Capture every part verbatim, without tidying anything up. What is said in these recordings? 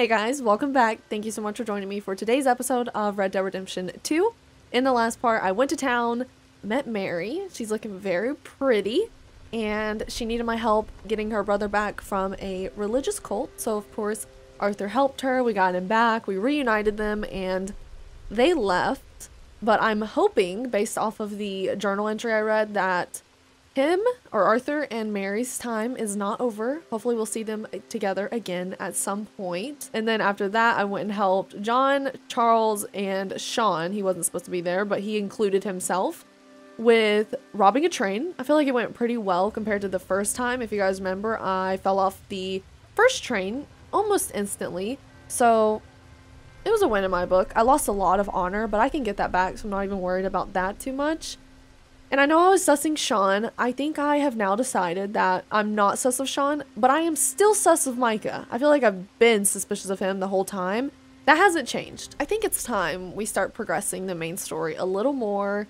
Hey guys, welcome back. Thank you so much for joining me for today's episode of Red Dead Redemption two. In the last part, I went to town, met Mary. She's looking very pretty, and she needed my help getting her brother back from a religious cult. So of course, Arthur helped her. We got him back. We reunited them, and they left. But I'm hoping, based off of the journal entry I read, that him, or Arthur, and Mary's time is not over. Hopefully we'll see them together again at some point. And then after that, I went and helped John, Charles, and Sean. He wasn't supposed to be there, but he included himself with robbing a train. I feel like it went pretty well compared to the first time. If you guys remember, I fell off the first train almost instantly. So it was a win in my book. I lost a lot of honor, but I can get that back, so I'm not even worried about that too much. And I know I was sussing Sean. I think I have now decided that I'm not sus of Sean, but I am still sus of Micah. I feel like I've been suspicious of him the whole time. That hasn't changed. I think it's time we start progressing the main story a little more.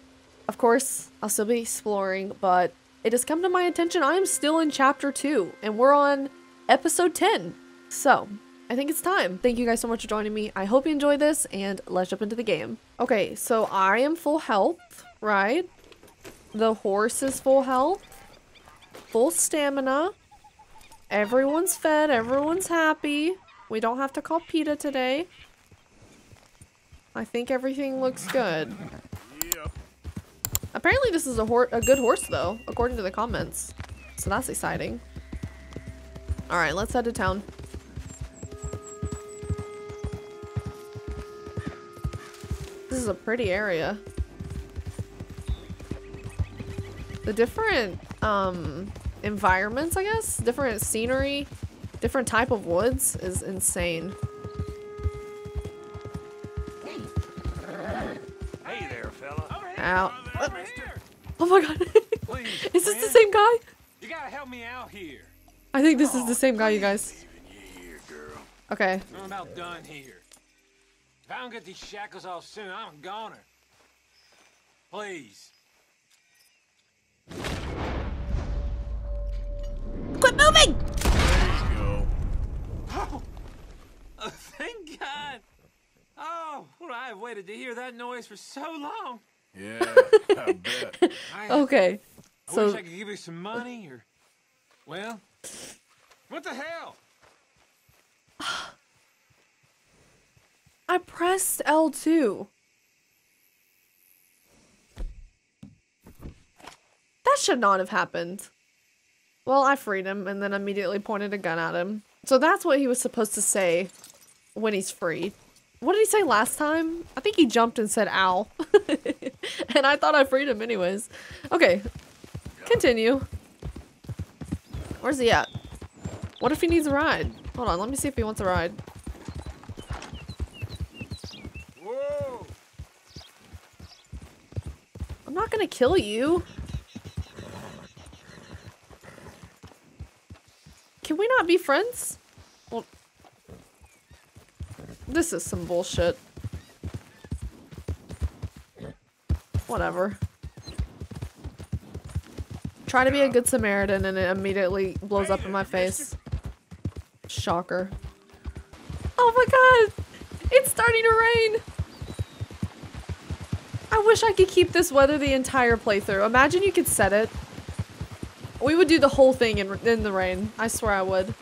Of course, I'll still be exploring, but it has come to my attention I am still in chapter two, and we're on episode ten. So I think it's time. Thank you guys so much for joining me. I hope you enjoyed this, and let's jump into the game. Okay, so I am full health, right? The horse is full health, full stamina, everyone's fed, everyone's happy. We don't have to call PETA today. I think everything looks good. Yep. Apparently this is a, hor a good horse though, according to the comments. So that's exciting. All right, let's head to town. This is a pretty area. The different um, environments, I guess, different scenery, different type of woods is insane. Hey there, fella. Ow. Oh, there, oh my god. Please, is this man? The same guy? You gotta help me out here. I think this oh, is the same guy, you guys. Here, girl. Okay. I'm about done here. If I don't get these shackles off soon, I'm a goner. Please. Quit moving! Let's go. Oh. Oh, thank God! Oh, well, I have waited to hear that noise for so long. Yeah, I bet. I, okay. I so... wish I could give you some money, or... Well, what the hell? I pressed L two. That should not have happened. Well, I freed him and then immediately pointed a gun at him. So that's what he was supposed to say when he's freed. What did he say last time? I think he jumped and said, ow. And I thought I freed him anyways. Okay, continue. Where's he at? What if he needs a ride? Hold on, let me see if he wants a ride. Whoa. I'm not gonna kill you. Can we not be friends? Well, this is some bullshit. Whatever. Try to be a good Samaritan and it immediately blows up in my face. Shocker. Oh my god! It's starting to rain! I wish I could keep this weather the entire playthrough. Imagine you could set it. We would do the whole thing in, in the rain. I swear I would.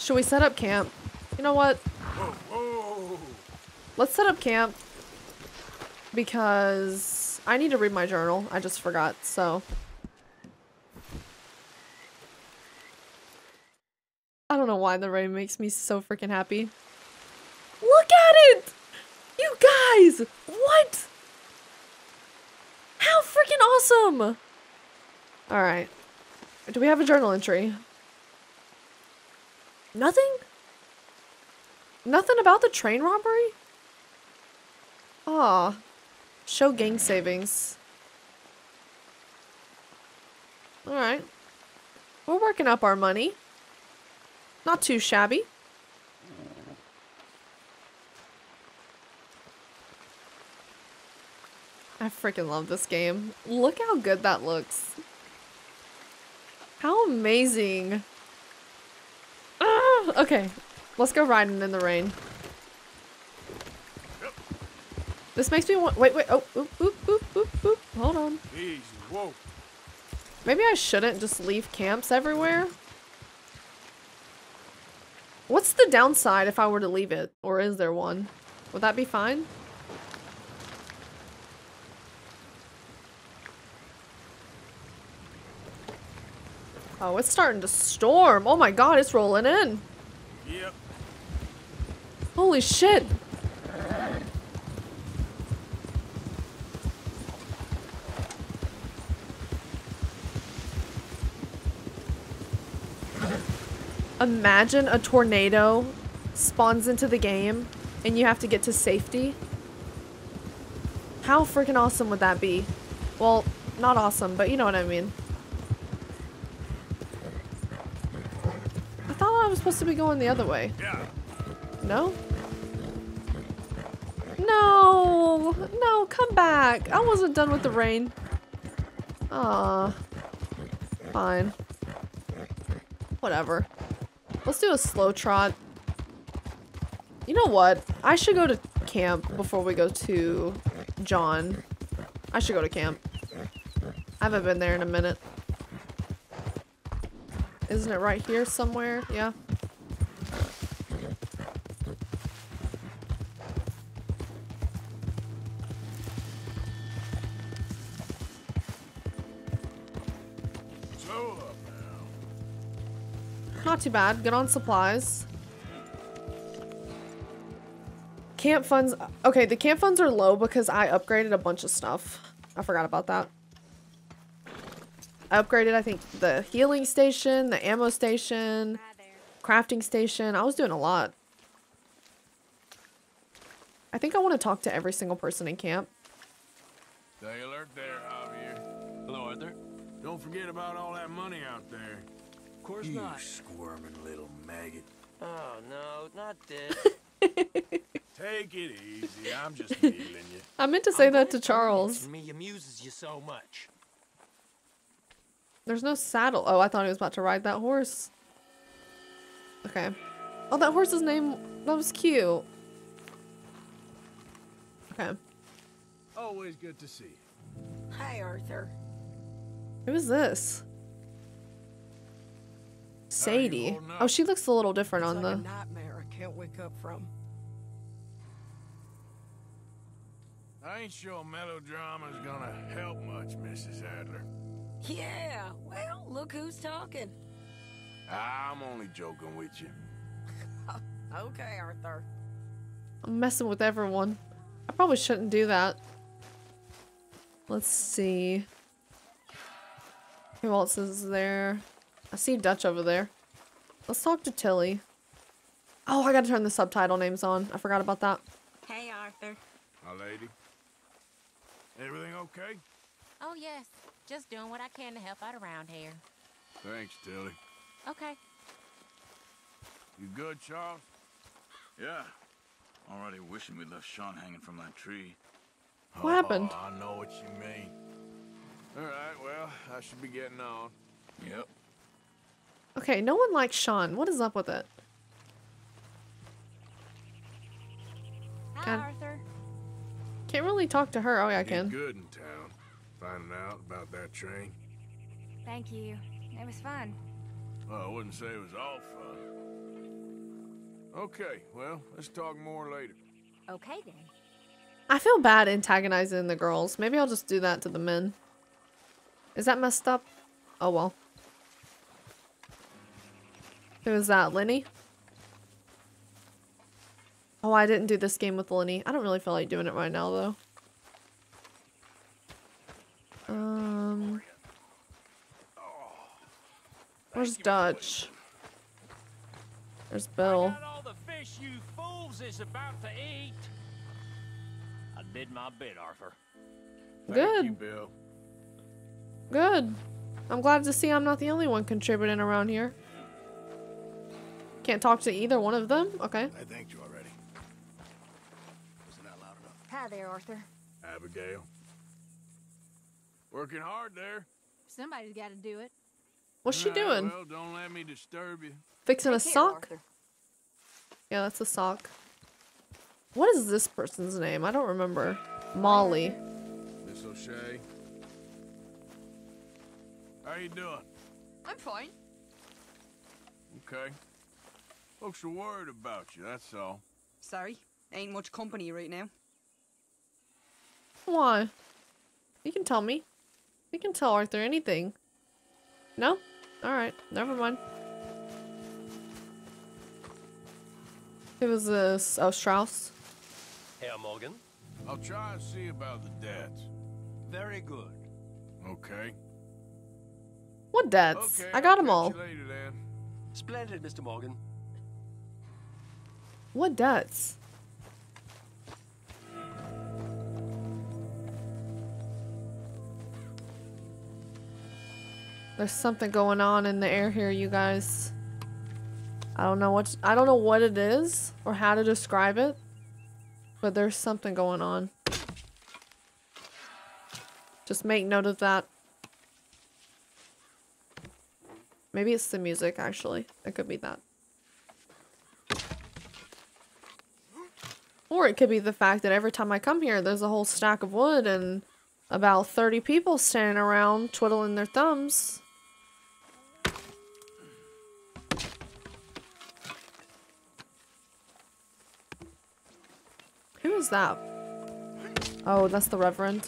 Should we set up camp? You know what? Let's set up camp because I need to read my journal. I just forgot, so. I don't know why the rain makes me so freaking happy. Look at it! You guys! What? How freaking awesome! Alright. Do we have a journal entry? Nothing? Nothing about the train robbery? Aw. Show gang savings. Alright. We're working up our money. Not too shabby. I I freaking love this game. Look how good that looks. How amazing. Ah, okay, let's go riding in the rain. This makes me want- wait, wait, oh, oop, oop, oop, oop, oop, hold on. Jeez, whoa. Maybe I shouldn't just leave camps everywhere? What's the downside if I were to leave it? Or is there one? Would that be fine? Oh, it's starting to storm. Oh my god, it's rolling in. Yep. Holy shit. Imagine a tornado spawns into the game and you have to get to safety. How freaking awesome would that be? Well, not awesome, but you know what I mean. I thought I was supposed to be going the other way. No? No! No, come back! I wasn't done with the rain. Aw. Fine. Whatever. Let's do a slow trot. You know what? I should go to camp before we go to John. I should go to camp. I haven't been there in a minute. Isn't it right here somewhere? Yeah. Not too bad. Good on supplies. Camp funds. Okay, the camp funds are low because I upgraded a bunch of stuff. I forgot about that. I upgraded, I think, the healing station, the ammo station, crafting station. I was doing a lot. I think I want to talk to every single person in camp. Stay alert there, Javier. Hello, Arthur. Don't forget about all that money out there. Of course not. You squirming little maggot. Oh no, not this. Take it easy. I'm just healing you. I meant to say I'm that to Charles. Me amuses you so much. There's no saddle. Oh, I thought he was about to ride that horse. Okay. Oh, that horse's name. That was cute. Okay. Always good to see. Hi, Arthur. Who is this? Sadie. Oh, she looks a little different on the nightmare I can't wake up from. I ain't sure melodrama's gonna help much, Missus Adler. Yeah, well, look who's talking. I'm only joking with you. Okay, Arthur. I'm messing with everyone. I probably shouldn't do that. Let's see. Who else is there? I see Dutch over there. Let's talk to Tilly. Oh, I gotta turn the subtitle names on. I forgot about that. Hey, Arthur. My lady. Everything okay? Oh, yes. Just doing what I can to help out around here. Thanks, Tilly. Okay. You good, Charles? Yeah. Already wishing we'd left Sean hanging from that tree. What oh, happened? Oh, I know what you mean. All right, well, I should be getting on. Yep. Okay, no one likes Sean. What is up with it? Hi, God. Arthur. Can't really talk to her. Oh, yeah, I can. Good in town. Finding out about that train. Thank you. It was fun. Well, I wouldn't say it was all fun. Okay, well, let's talk more later. Okay, then. I feel bad antagonizing the girls. Maybe I'll just do that to the men. Is that messed up? Oh, well. Who is that, Lenny? Oh, I didn't do this game with Lenny. I don't really feel like doing it right now, though. Um, where's Dutch? There's Bill. I got all the fish you fools is about to eat. I did my bit, Arthur. Good. Bill. Good. I'm glad to see I'm not the only one contributing around here. Can't talk to either one of them? Okay. I thanked you already. Wasn't that loud enough? Hi there, Arthur. Abigail. Working hard there. Somebody's got to do it. What's she doing? Well, don't let me disturb you. Fixing a sock? Yeah, that's a sock. What is this person's name? I don't remember. Molly. Miss O'Shea. How you doing? I'm fine. Okay. Folks are worried about you, that's all. Sorry. Ain't much company right now. Why? You can tell me. You can tell Arthur anything. No? Alright. Never mind. It was this. Oh, Strauss. Hey, Morgan. I'll try and see about the dads. Very good. Okay. What dads? Okay, I got them all. Later, Dad. Splendid, Mister Morgan. What dads? There's something going on in the air here, you guys. I don't know what I don't know what it is or how to describe it, but there's something going on. Just make note of that. Maybe it's the music, actually. It could be that. Or it could be the fact that every time I come here, there's a whole stack of wood and about thirty people standing around twiddling their thumbs. Who is that? Oh, that's the Reverend.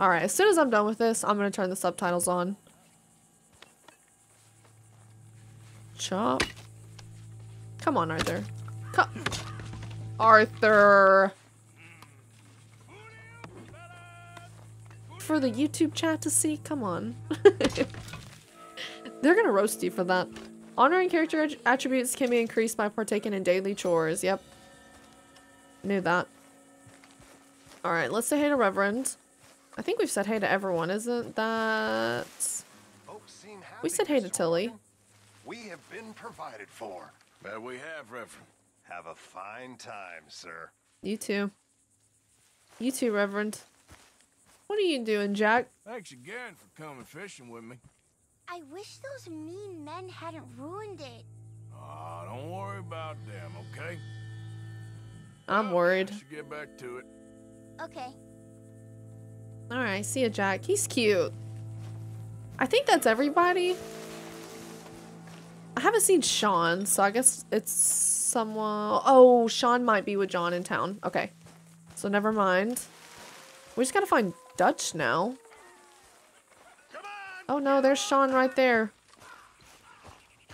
Alright, as soon as I'm done with this, I'm gonna turn the subtitles on. Chop. Come on, Arthur. Come. Arthur. For the YouTube chat to see? Come on. They're gonna roast you for that. Honoring character attributes can be increased by partaking in daily chores. Yep. Knew that. Alright, let's say hey to Reverend. I think we've said hey to everyone, isn't that? We said hey to Tilly. We have been provided for. But we have, Reverend. Have a fine time, sir. You too. You too, Reverend. What are you doing, Jack? Thanks again for coming fishing with me. I wish those mean men hadn't ruined it. Ah, uh, don't worry about them, okay? I'm worried. Let's get back to it. Okay. Alright, see ya, Jack. He's cute. I think that's everybody. I haven't seen Sean, so I guess it's someone... Oh, Sean might be with John in town. Okay. So never mind. We just gotta find Dutch now. Oh no, there's Sean right there.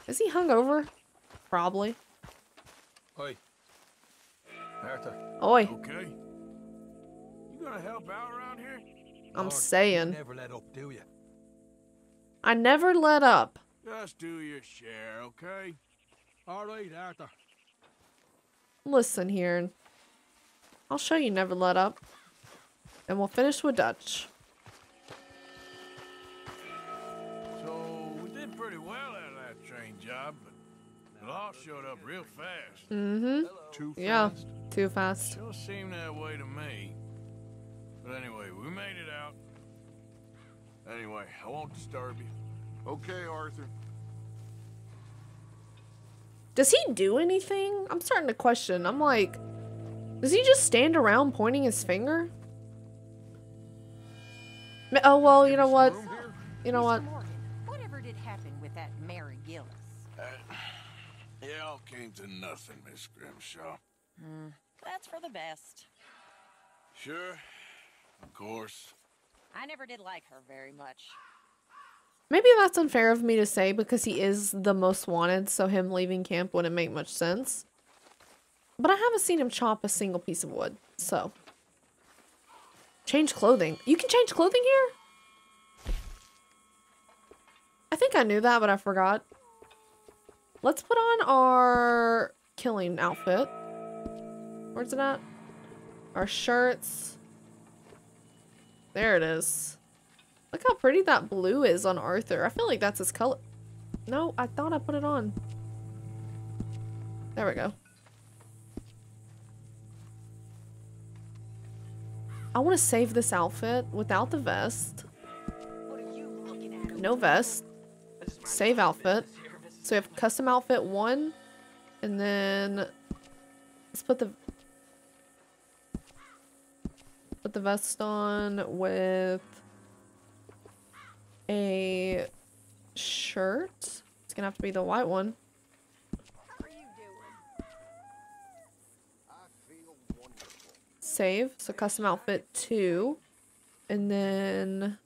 Is he hungover? Probably. Oi. Arthur. Oi. Okay. You gonna help out around here? I'm Lord, saying. You never let up, do you? I never let up. Just do your share, okay? All right, Arthur. Listen here. I'll show you never let up. And we'll finish with Dutch. So, we did pretty well out of that train job, but it all showed up real fast. Mm-hmm. Too fast. Yeah, too fast. It sure seemed that way to me. But anyway, we made it out. Anyway, I won't disturb you. Okay, Arthur. Does he do anything? I'm starting to question. I'm like, does he just stand around pointing his finger? Oh, well, you know what? You know what? Whatever did happen with that Mary Gillis? It all came to nothing, Miss Grimshaw. Mm, that's for the best. Sure. Of course. I never did like her very much. Maybe that's unfair of me to say because he is the most wanted, so him leaving camp wouldn't make much sense. But I haven't seen him chop a single piece of wood, so. Change clothing. You can change clothing here? I think I knew that, but I forgot. Let's put on our killing outfit. Where's it at? Our shirts. There it is. Look how pretty that blue is on Arthur. I feel like that's his color. No, I thought I put it on. There we go. I want to save this outfit without the vest. no vest. Save outfit. So we have custom outfit one, and then let's put the put the vest on with a shirt. It's gonna have to be the white one. Save. So custom outfit two, and then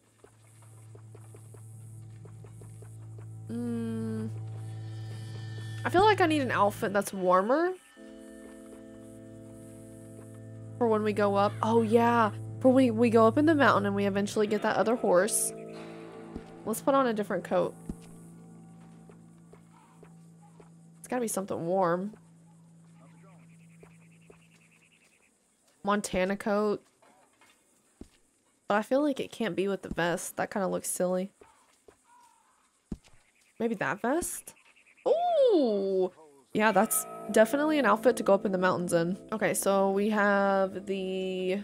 mm, I feel like I need an outfit that's warmer for when we go up. Oh yeah, for when we, we go up in the mountain and we eventually get that other horse. Let's put on a different coat. It's gotta be something warm. Montana coat. But I feel like it can't be with the vest. That kind of looks silly. Maybe that vest? Ooh! Yeah, that's definitely an outfit to go up in the mountains in. Okay, so we have the...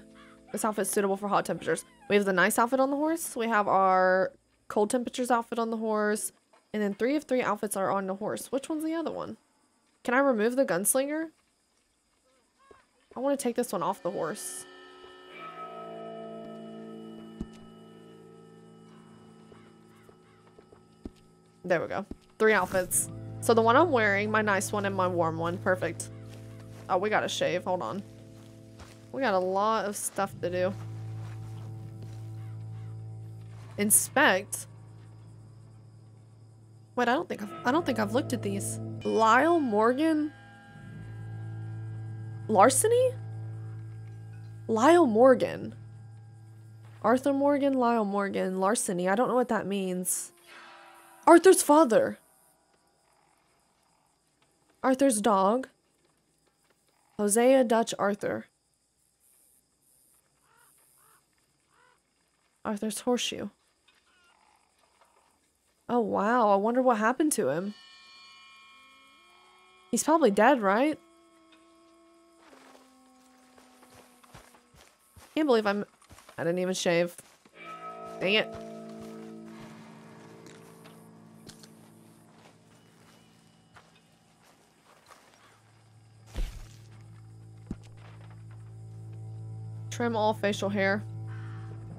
This outfit's suitable for hot temperatures. We have the nice outfit on the horse. We have our cold temperatures outfit on the horse. And then three of three outfits are on the horse. Which one's the other one? Can I remove the gunslinger? I want to take this one off the horse. There we go. Three outfits. So the one I'm wearing, my nice one, and my warm one. Perfect. Oh, we gotta shave. Hold on. We got a lot of stuff to do. Inspect. Wait, I don't think I've, I don't think I've looked at these. Lyle Morgan. Larceny? Lyle Morgan. Arthur Morgan, Lyle Morgan, larceny. I don't know what that means. Arthur's father. Arthur's dog. Hosea Dutch Arthur. Arthur's horseshoe. Oh wow, I wonder what happened to him. He's probably dead, right? Can't believe I'm... I didn't even shave. Dang it. Trim all facial hair.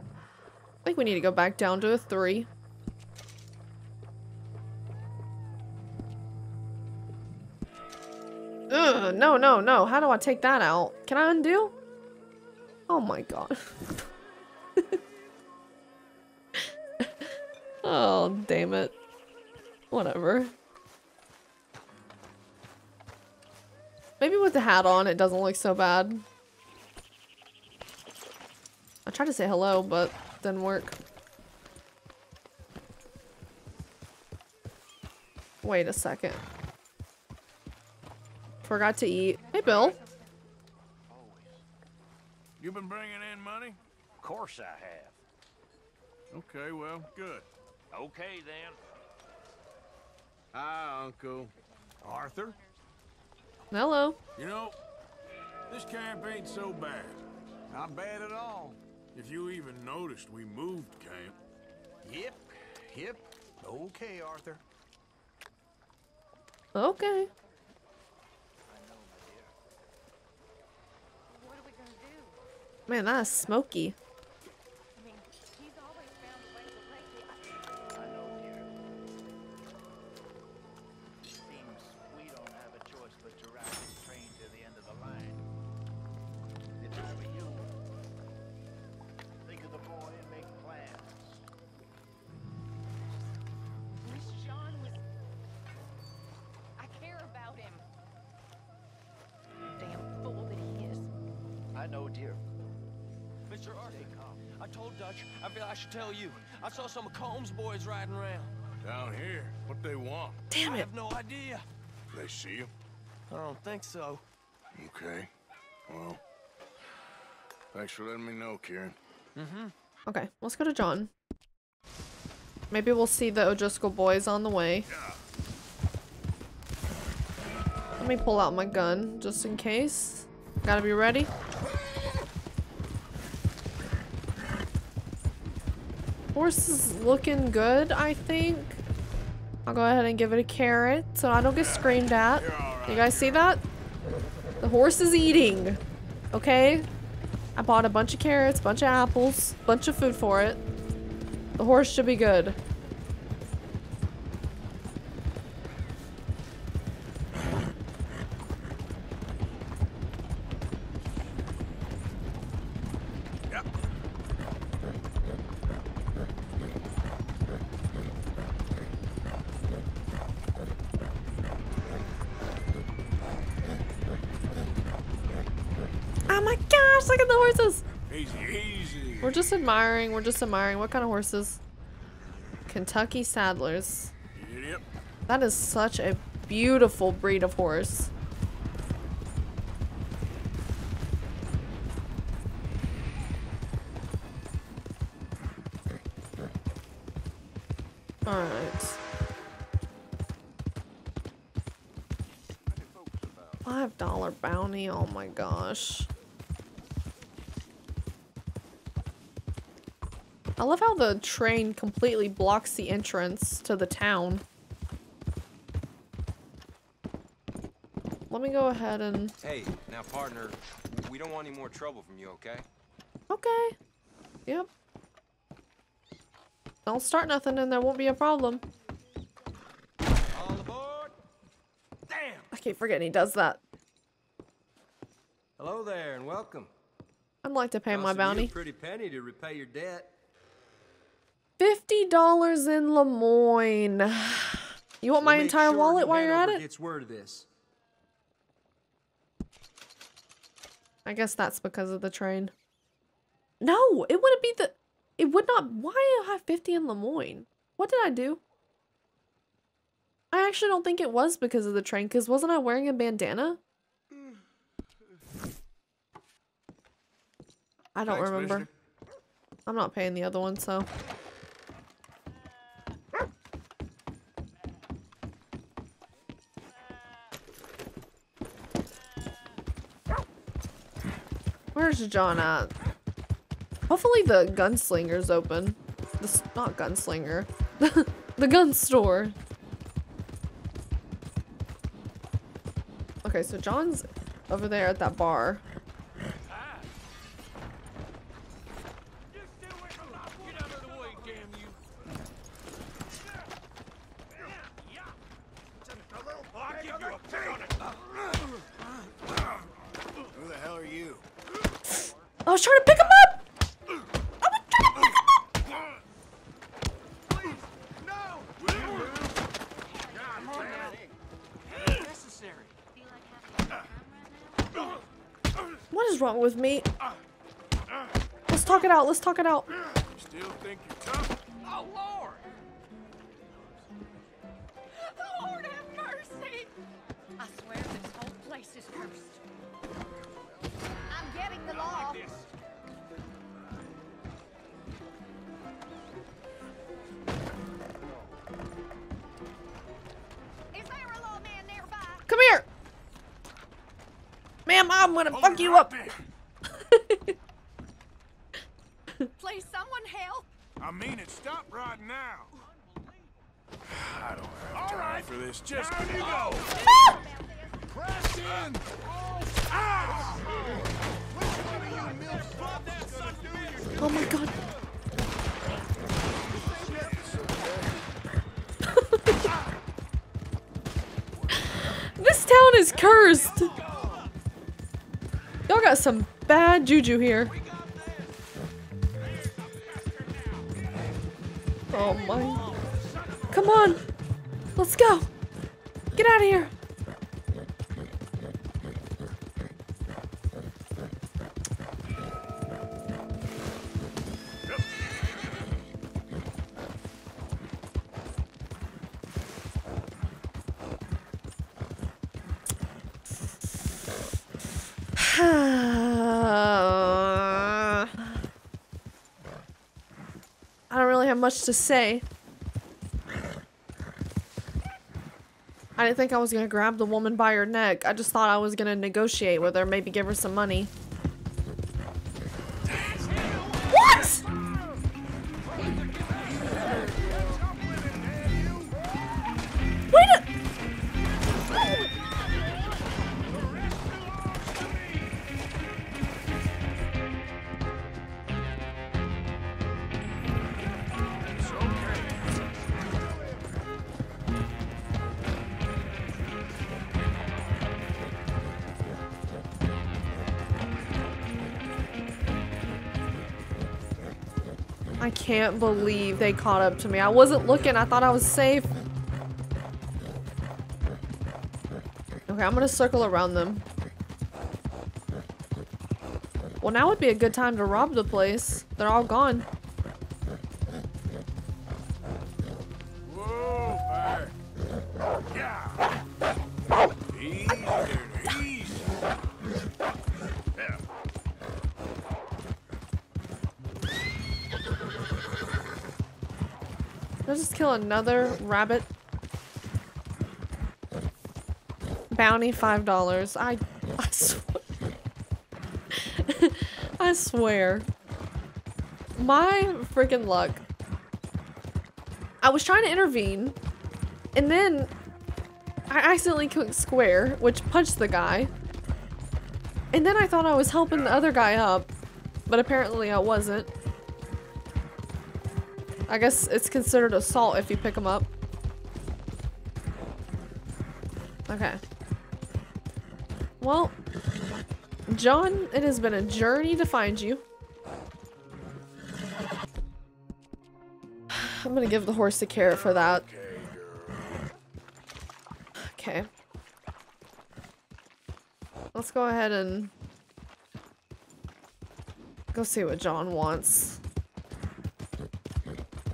I think we need to go back down to a three. Ugh, no, no, no. How do I take that out? Can I undo? Oh my god. Oh, damn it. Whatever. Maybe with the hat on it doesn't look so bad. I tried to say hello, but didn't work. Wait a second. Forgot to eat. Hey, Bill. You been bringing in money? Of course I have. Okay, well, good. Okay, then. Hi, Uncle. Arthur? Hello. You know, this camp ain't so bad. Not bad at all. If you even noticed, we moved camp. Yep, yep. Okay, Arthur. Okay. Man, that is smoky. Tell you, I saw some of Combs boys riding around. Down here, what they want? Damn it! I have no idea. They see you? I don't think so. Okay. Well, thanks for letting me know, Kieran. Mm-hmm. Okay, let's go to John. Maybe we'll see the O'Driscoll boys on the way. Yeah. Let me pull out my gun just in case. Gotta be ready. horse is looking good, I think. I'll go ahead and give it a carrot so I don't get screamed at. You guys see that? The horse is eating. Okay? I bought a bunch of carrots, bunch of apples, bunch of food for it. The horse should be good. We're just admiring, we're just admiring. What kind of horses? Kentucky Saddlers. Yep. That is such a beautiful breed of horse. Alright. Five dollar bounty, oh my gosh. I love how the train completely blocks the entrance to the town. Let me go ahead and... Hey, now partner, we don't want any more trouble from you, okay? Okay. Yep. Don't start nothing and there won't be a problem. All aboard. Damn! I keep forgetting he does that. Hello there and welcome. I'd like to pay my bounty. Cost you a pretty penny to repay your debt. fifty dollars in Lemoyne. You want my entire wallet while you're at it? It's worth this. I guess that's because of the train. No, it wouldn't be the... It would not... Why do I have fifty in Lemoyne? What did I do? I actually don't think it was because of the train, because wasn't I wearing a bandana? I don't Thanks, remember. Mister. I'm not paying the other one, so... Where's John at? Hopefully the gunslinger's open. This not gunslinger. The gun store. Okay, so John's over there at that bar. I was trying to pick him up! I was trying to pick him up! Please, no! What is wrong with me? Let's talk it out, let's talk it out. You still think you're tough? Oh, Lord! Lord have mercy! I swear this whole place is cursed. Getting the law. Is there a lawman nearby? Come here, ma'am. I'm gonna fuck you up. Please, someone help. I mean it. Stop right now. I don't have time right. for this. Just down you go. Ah! Press in. Ah! Oh my god. This town is cursed. Y'all got some bad juju here. Oh my. Come on. Let's go. Get out of here. Much to say. I didn't think I was gonna grab the woman by her neck. I just thought I was gonna negotiate with her, maybe give her some money. What? I can't believe they caught up to me. I wasn't looking. I thought I was safe. Okay, I'm gonna circle around them. Well, now would be a good time to rob the place. They're all gone. Let's just kill another rabbit. Bounty five dollars. I, I swear. I swear. My freaking luck. I was trying to intervene, and then I accidentally clicked square, which punched the guy. And then I thought I was helping the other guy up, but apparently I wasn't. I guess it's considered assault if you pick them up. Okay. Well, John, it has been a journey to find you. I'm gonna give the horse a carrot for that. Okay. Let's go ahead and go see what John wants.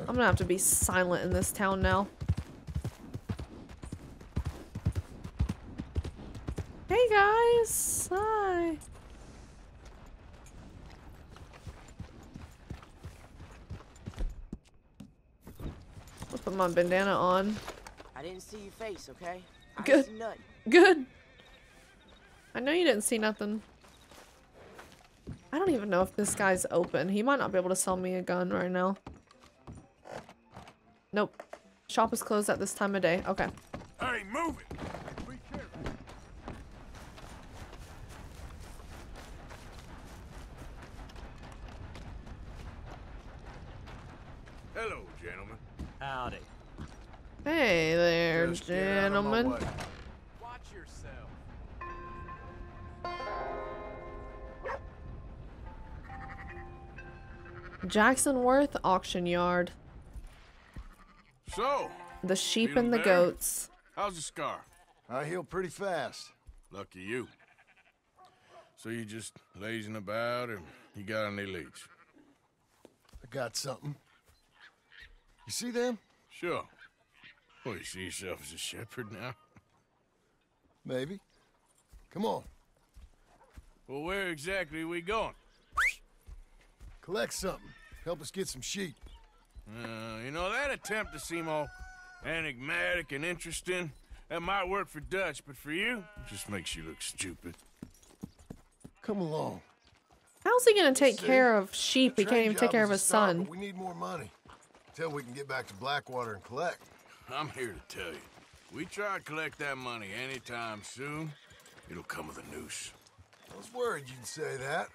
I'm gonna have to be silent in this town now. Hey guys! Hi! I'll put my bandana on. I didn't see your face, okay? I Good. Didn't see nothing. Good. I know you didn't see nothing. I don't even know if this guy's open. He might not be able to sell me a gun right now. Nope. Shop is closed at this time of day. Okay. Hey, move it! Hello, gentlemen. Howdy. Hey there, just gentlemen. Watch yourself. Jacksonworth Auction Yard. So, the sheep and the there? goats. How's the scar? I heal pretty fast. Lucky you. So you just lazing about, or you got any leads? I got something. You see them? Sure. Well, you see yourself as a shepherd now? Maybe. Come on. Well, where exactly are we going? Collect something. Help us get some sheep. Uh, you know, that attempt to seem all enigmatic and interesting, that might work for Dutch, but for you, it just makes you look stupid. Come along. How's he gonna take care of sheep? He can't even take care of his son. We need more money until we can get back to Blackwater and collect. I'm here to tell you, we try to collect that money anytime soon, it'll come with a noose. I was worried you'd say that.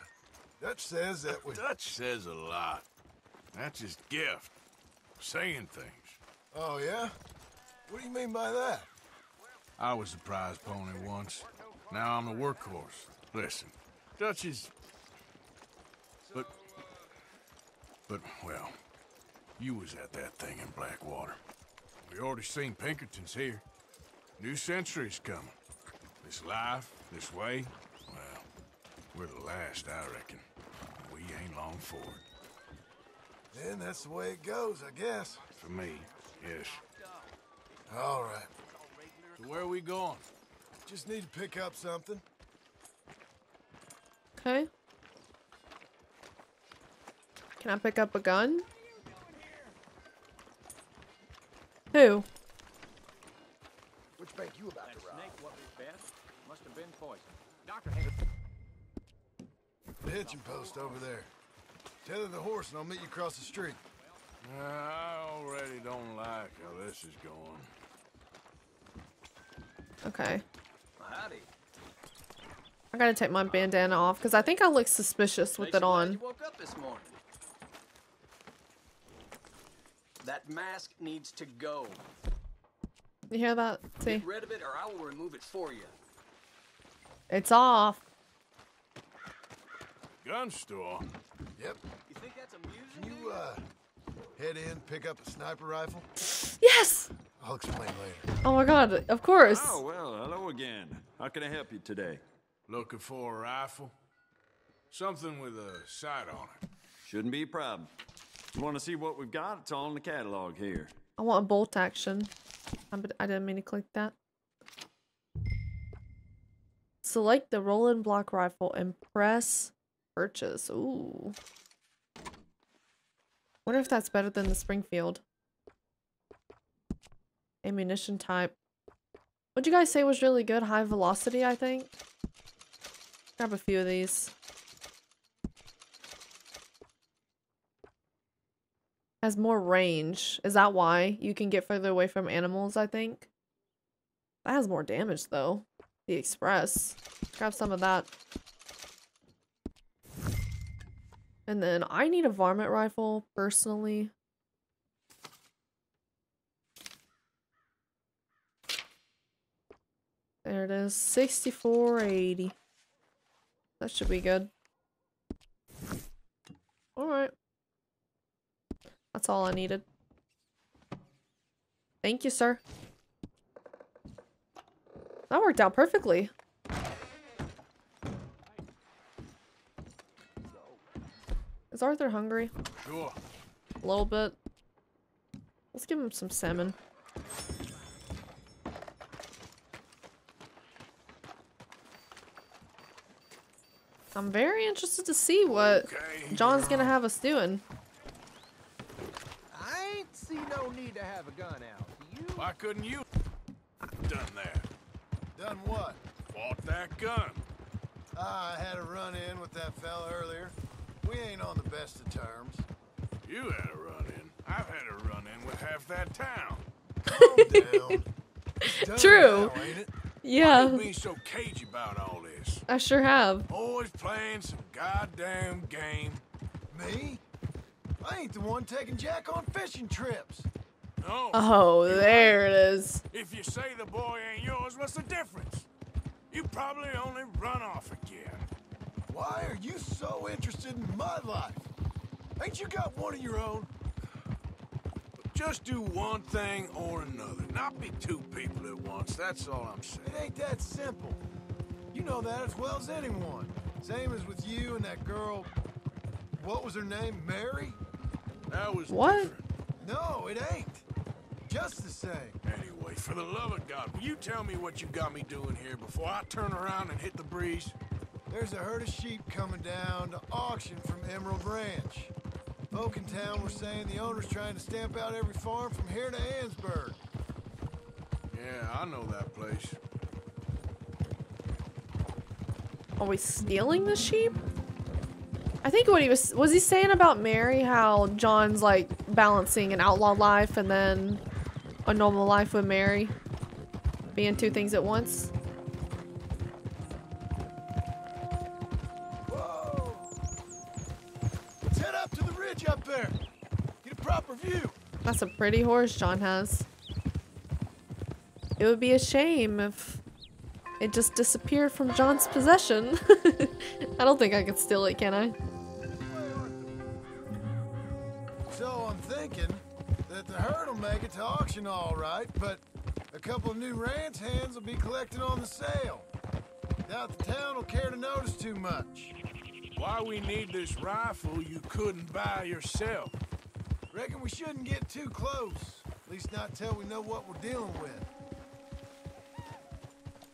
Dutch says that we... Dutch says a lot. That's his gift. Saying things. Oh, yeah? What do you mean by that? I was the prize pony once. Now I'm the workhorse. Listen, Dutch is... But... But, well... You was at that thing in Blackwater. We already seen Pinkerton's here. New century's coming. This life, this way... Well, we're the last, I reckon. We ain't long for it. Then that's the way it goes, I guess. For me, yes. All right. So where are we going? Just need to pick up something. Okay. Can I pick up a gun? Who? Which bank you about that to rob? Snake what was best. Must have been poison. Doctor Hay. The hitching post over there. Tether the horse and I'll meet you across the street. Uh, I already don't like how this is going. Okay. Howdy. I gotta take my bandana off because I think I look suspicious with it on. Woke up this morning. That mask needs to go. You hear that? See? Get rid of it or I will remove it for you. It's off. Gun store. Yep. You think that's amusing? Can you, uh, Head in, pick up a sniper rifle? Yes! I'll explain later. Oh my god, of course. Oh, well, hello again. How can I help you today? Looking for a rifle? Something with a sight on it. Shouldn't be a problem. You want to see what we've got? It's all in the catalog here. I want a bolt action. I didn't mean to click that. Select the rolling block rifle and press purchase. Ooh. Wonder if that's better than the Springfield. Ammunition type. What'd you guys say was really good? High velocity, I think. Grab a few of these. Has more range. Is that why you can get further away from animals, I think? That has more damage, though. The Express. Grab some of that. And then I need a varmint rifle, personally. There it is. sixty-four eighty. That should be good. Alright. That's all I needed. Thank you, sir. That worked out perfectly. Is Arthur hungry? Sure. A little bit. Let's give him some salmon. I'm very interested to see what okay, John's gonna have us doing. See no need to have a gun out. You... Why couldn't you done that? Done what? Bought that gun. I had a run-in with that fella earlier. We ain't on the best of terms. You had a run-in. I've had a run-in with half that town. Calm down. True. Now, ain't it? Yeah. Why you being so cagey about all this? I sure have. Always playing some goddamn game. Me? I ain't the one taking Jack on fishing trips. No. Oh, there it is. If you say the boy ain't yours, what's the difference? You probably only run off again. Why are you so interested in my life? Ain't you got one of your own? Just do one thing or another. Not be two people at once. That's all I'm saying. It ain't that simple. You know that as well as anyone. Same as with you and that girl. What was her name? Mary? That was what? Different. No, it ain't. Just the same. Anyway, for the love of God, will you tell me what you got me doing here before I turn around and hit the breeze? There's a herd of sheep coming down to auction from Emerald Ranch. Folk in town were saying the owner's trying to stamp out every farm from here to Annsburg. Yeah, I know that place. Are we stealing the sheep? I think what he was, was he saying about Mary, how John's like balancing an outlaw life and then a normal life with Mary, being two things at once? Whoa. Let's head up to the ridge up there. Get a proper view. That's a pretty horse John has. It would be a shame if it just disappeared from John's possession. I don't think I could steal it, can I? So I'm thinking that the herd will make it to auction all right, but a couple of new ranch hands will be collected on the sale. Doubt the town will care to notice too much. Why we need this rifle you couldn't buy yourself? Reckon we shouldn't get too close. At least not till we know what we're dealing with.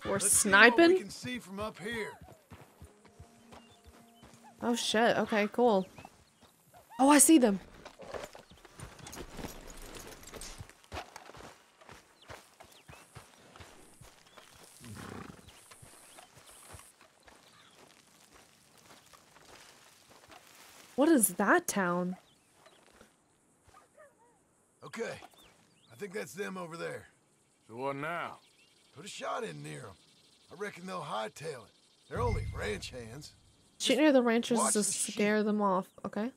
We're Let's sniping? See what we can see from up here. Oh shit, okay, cool. Oh, I see them. What is that town? Okay, I think that's them over there. So what now? Put a shot in near them. I reckon they'll hightail it. They're only ranch hands. Shoot near the ranchers Watch to scare the them off, okay?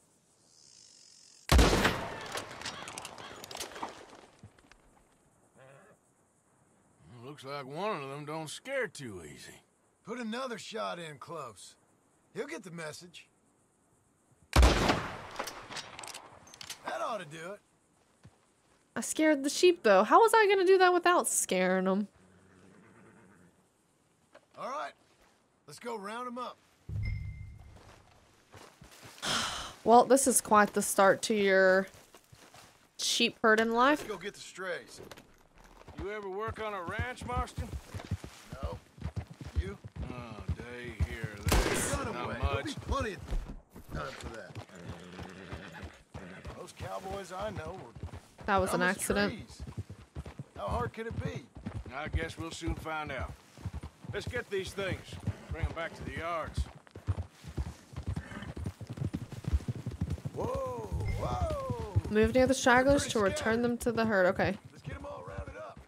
Looks like one of them don't scare too easy. Put another shot in close. He'll get the message. That ought to do it. I scared the sheep, though. How was I going to do that without scaring them? All right. Let's go round them up. Well, this is quite the start to your sheep herding life. Let's go get the strays. You ever work on a ranch, Marston? No. You? Oh, day here, there, not away. much. There'll be plenty of time for that. Those cowboys I know were... That was an accident. Trees. How hard could it be? I guess we'll soon find out. Let's get these things. Bring them back to the yards. Whoa, whoa. Move near the stragglers to return them to the herd. Okay. Let's get them all rounded up.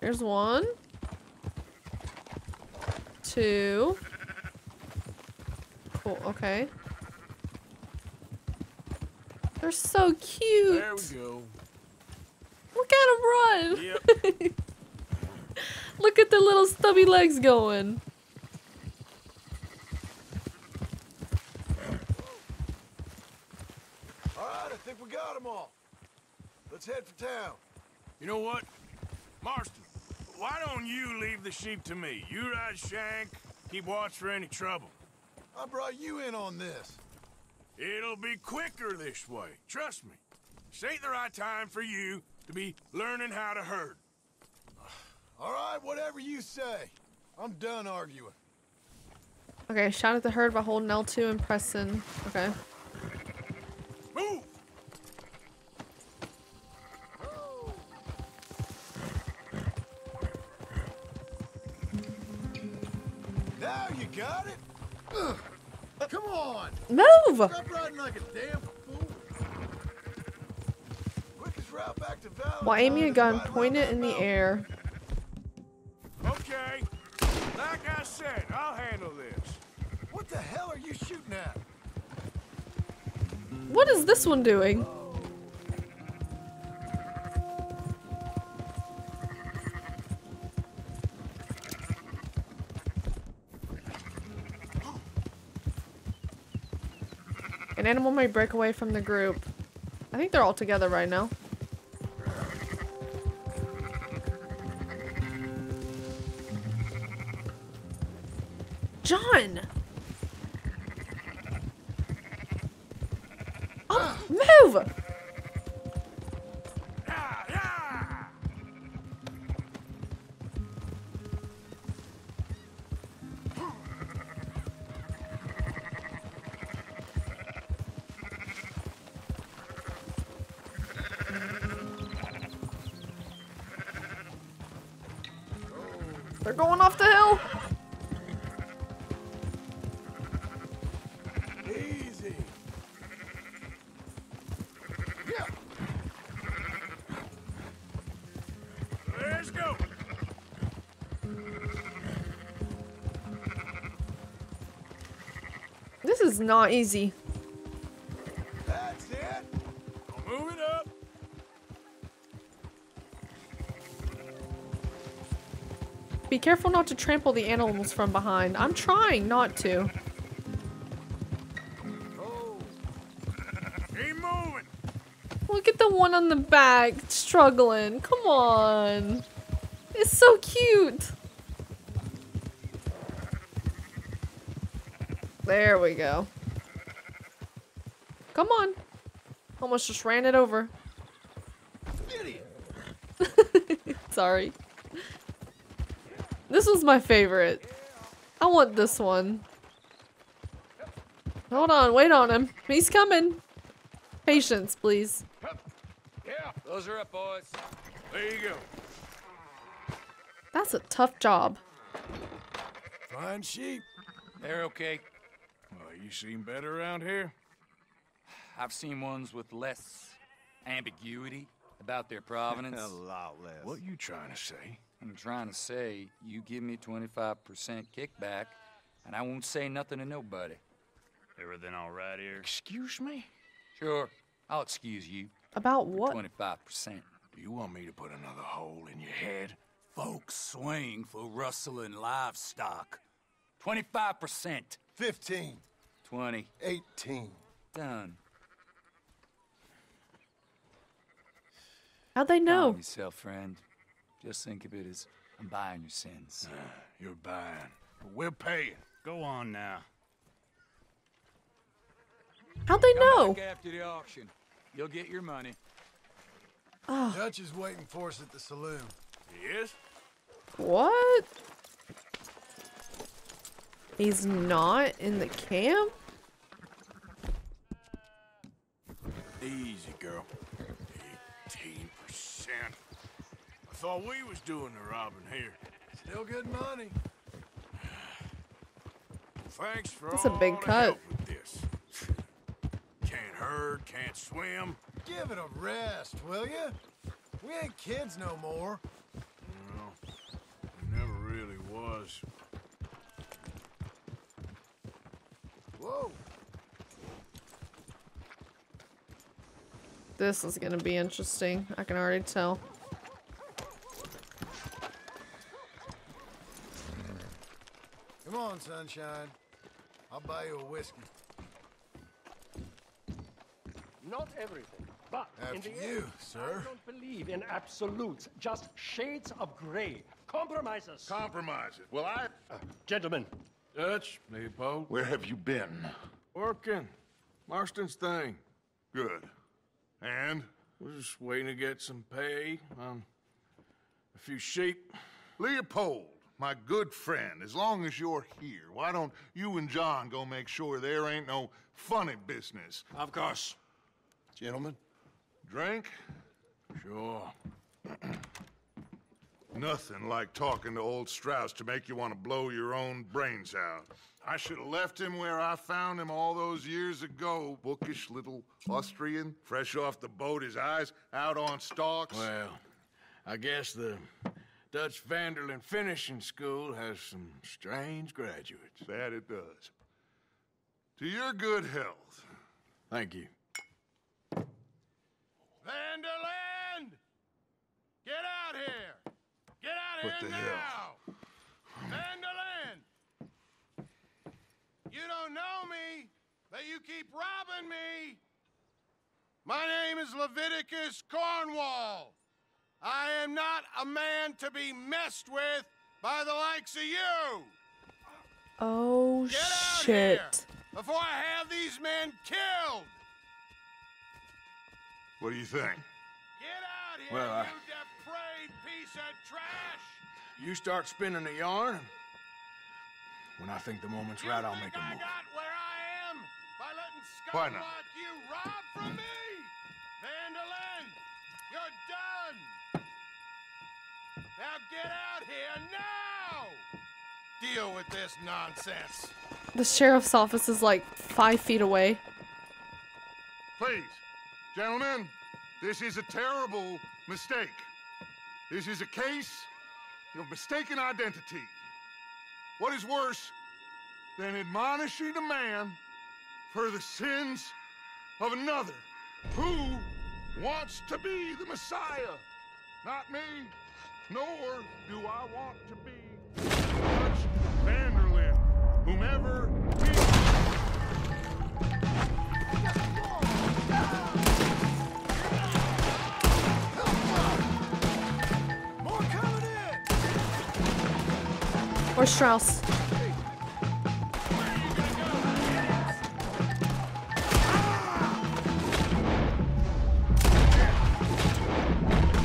There's one. Two. Cool, okay. They're so cute. There we go. Look at them run. Yep. Look at the little stubby legs going. All right, I think we got them all. Let's head for town. You know what? Marston, why don't you leave the sheep to me? You ride Shank, keep watch for any trouble. I brought you in on this. It'll be quicker this way, trust me. This ain't the right time for you to be learning how to herd. All right, whatever you say. I'm done arguing. Okay, shout at the herd by holding L two and pressing. Okay. Move! Oh. Now you got it. Ugh. Come on! Move! Stop riding like a damn fool. Quickest route back to Valentine. Well, aim your gun, point it in the air. Okay. Like I said, I'll handle this. What the hell are you shooting at? What is this one doing? Oh. An animal may break away from the group. I think they're all together right now. John! Oh, move! They're going off the hill! This is not easy. That's it. Move it up. Be careful not to trample the animals from behind. I'm trying not to. Oh. Keep moving. Look at the one on the back struggling. Come on. It's so cute. There we go. Come on. Almost just ran it over. Sorry. This was my favorite. I want this one. Hold on, wait on him. He's coming. Patience, please. Yeah, those are up, boys. There you go. That's a tough job. Fine sheep. They're okay. Well, you seen better around here? I've seen ones with less ambiguity about their provenance. A lot less. What you trying to say? I'm trying to say you give me twenty-five percent kickback, and I won't say nothing to nobody. Everything all right here? Excuse me? Sure. I'll excuse you. About what? twenty-five percent. Do you want me to put another hole in your head? Folks swing for rustling livestock. twenty-five percent. fifteen. twenty. eighteen. Done. How'd they know? Calm yourself, friend. Just think of it as I'm buying your sins. Uh, you're buying. But we'll pay you. Go on now. How'd they know? Come back after the auction. You'll get your money. Oh. Dutch is waiting for us at the saloon. He is? What? He's not in the camp? Easy, girl. eighteen percent. I thought we was doing the robbing here. Still good money. Thanks for That's all a big cut. Help with this. Can't herd, can't swim. Give it a rest, will you? We ain't kids no more. No, we never really was. Whoa. This is gonna be interesting. I can already tell. Come on, sunshine. I'll buy you a whiskey. Not everything, but in the end, sir. I don't believe in absolutes, just shades of gray. Compromises. Compromises. Well, I... Uh, gentlemen. Dutch, Leopold. Where have you been? Working. Marston's thing. Good. And? We're just waiting to get some pay on a few sheep. Leopold, my good friend, as long as you're here, why don't you and John go make sure there ain't no funny business? Of course. Gentlemen? Drink? Sure. Nothing like talking to old Strauss to make you want to blow your own brains out. I should have left him where I found him all those years ago. Bookish little Austrian, fresh off the boat, his eyes out on stalks. Well, I guess the Dutch Vanderland Finishing School has some strange graduates. That it does. To your good health. Thank you. Vanderland! Get out here! Get out what here the now! Hell? Vanderland! You don't know me, but you keep robbing me! My name is Leviticus Cornwall. I am not a man to be messed with by the likes of you! Oh, Get out shit. Here before I have these men killed! What do you think? Get out here, well, I... you depraved piece of trash! You start spinning the yarn. When I think the moment's you right, I'll make a move. I got where I am by letting Scott like you rob from me? Vanderland, you're done! Now get out here now! Deal with this nonsense. The sheriff's office is like five feet away. Please. Gentlemen, this is a terrible mistake. This is a case of mistaken identity. What is worse than admonishing a man for the sins of another who wants to be the Messiah? Not me, nor do I want to be Dutch Vanderland, whomever he is. Or Strauss. I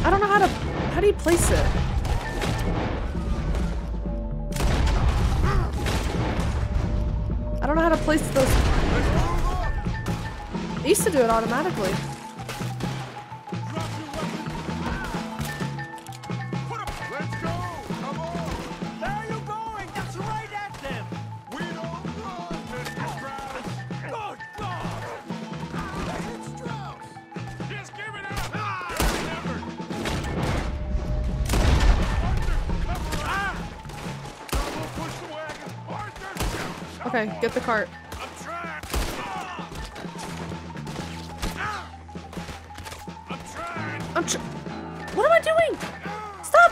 don't know how to... How do you place it? I don't know how to place those... It used to do it automatically. Okay, get the cart. I'm trying. I'm trying. I'm tr what am I doing? Stop!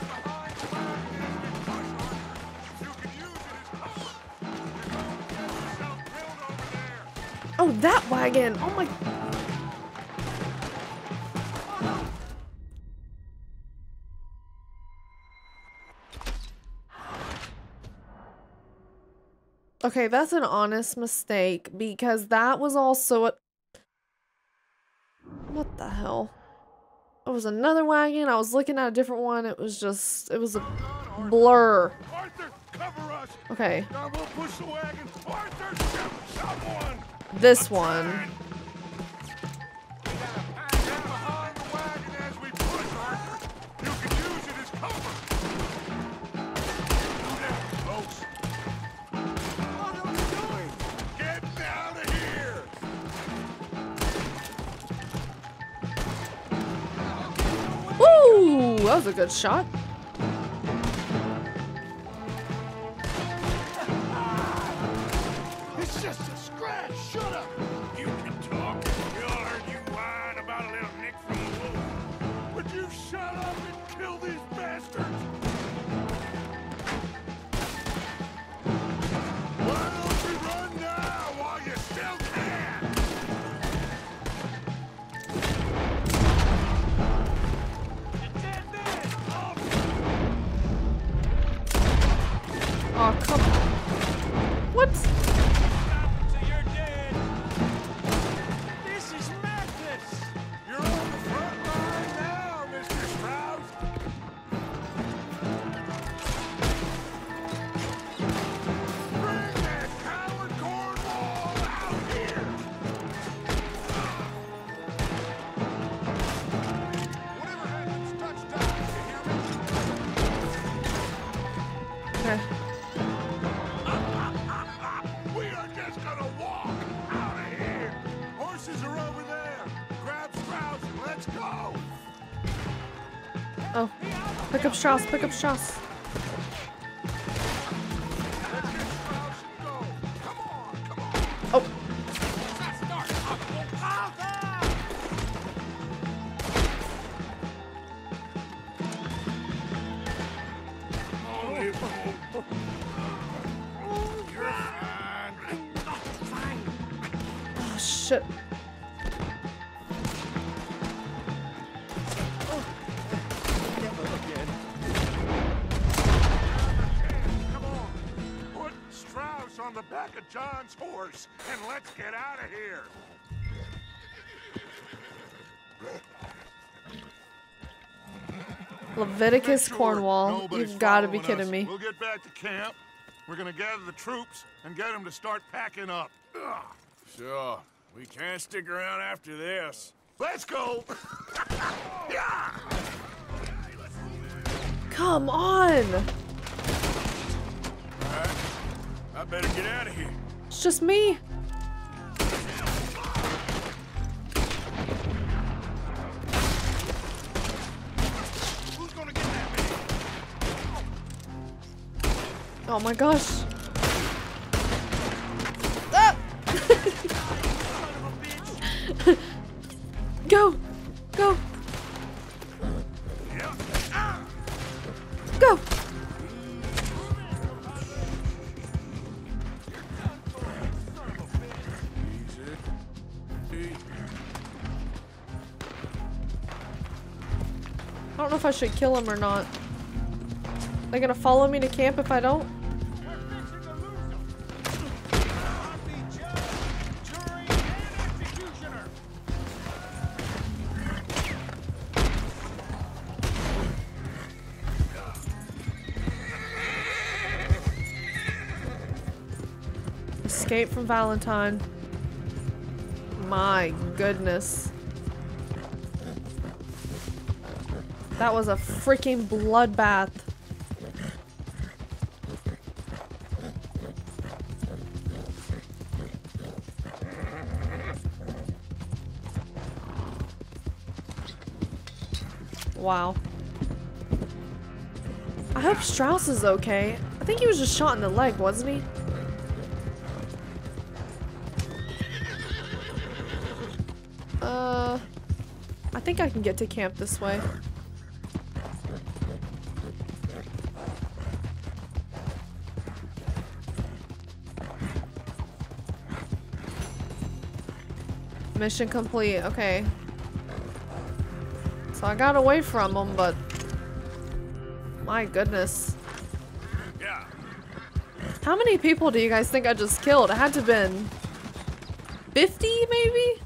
Oh, that wagon! Oh my. Okay, that's an honest mistake, because that was also a... What the hell? It was another wagon. I was looking at a different one. It was just... It was a blur. Arthur, cover us. Okay. Now we'll push the wagon. Arthur, shoot someone. This one. Ooh, that was a good shot. It's just a scratch. Shut up. You can talk. We all heard you whine about a little nick from the wolf. Would you shut up and kill these bastards? Why don't you run now while you still can? Oh, come on. What? Stop until you're dead. This is madness. You're on the front line now, Mister Sprout. Bring that coward Cornwall out here. Whatever happens, touchdown. You hear me? Okay. Oh, pick up Strauss, pick up Strauss. Oh. Oh, shit. Back of John's horse, and let's get out of here. Leviticus Cornwall, you've got to be kidding me. We'll get back to camp. We're gonna gather the troops and get them to start packing up. Ugh. Sure, we can't stick around after this. Let's go. Yeah. Come on. I better get out of here. It's just me. Who's gonna get that man? Oh my gosh. Ah! Go! Go! Go! I don't know if I should kill him or not. They're gonna follow me to camp if I don't? Escape from Valentine. My goodness. That was a freaking bloodbath. Wow. I hope Strauss is okay. I think he was just shot in the leg, wasn't he? Uh, I think I can get to camp this way. Mission complete. Okay. So I got away from them, but my goodness. Yeah. How many people do you guys think I just killed? It had to have been fifty, maybe?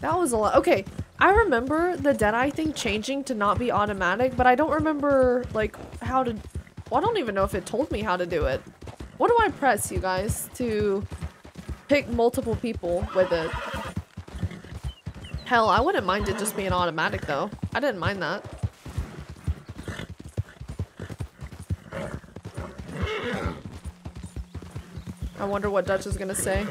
That was a lot. Okay, I remember the Deadeye thing changing to not be automatic, but I don't remember, like, how to... Well, I don't even know if it told me how to do it. What do I press, you guys, to pick multiple people with it? Hell, I wouldn't mind it just being automatic, though. I didn't mind that. I wonder what Dutch is gonna say.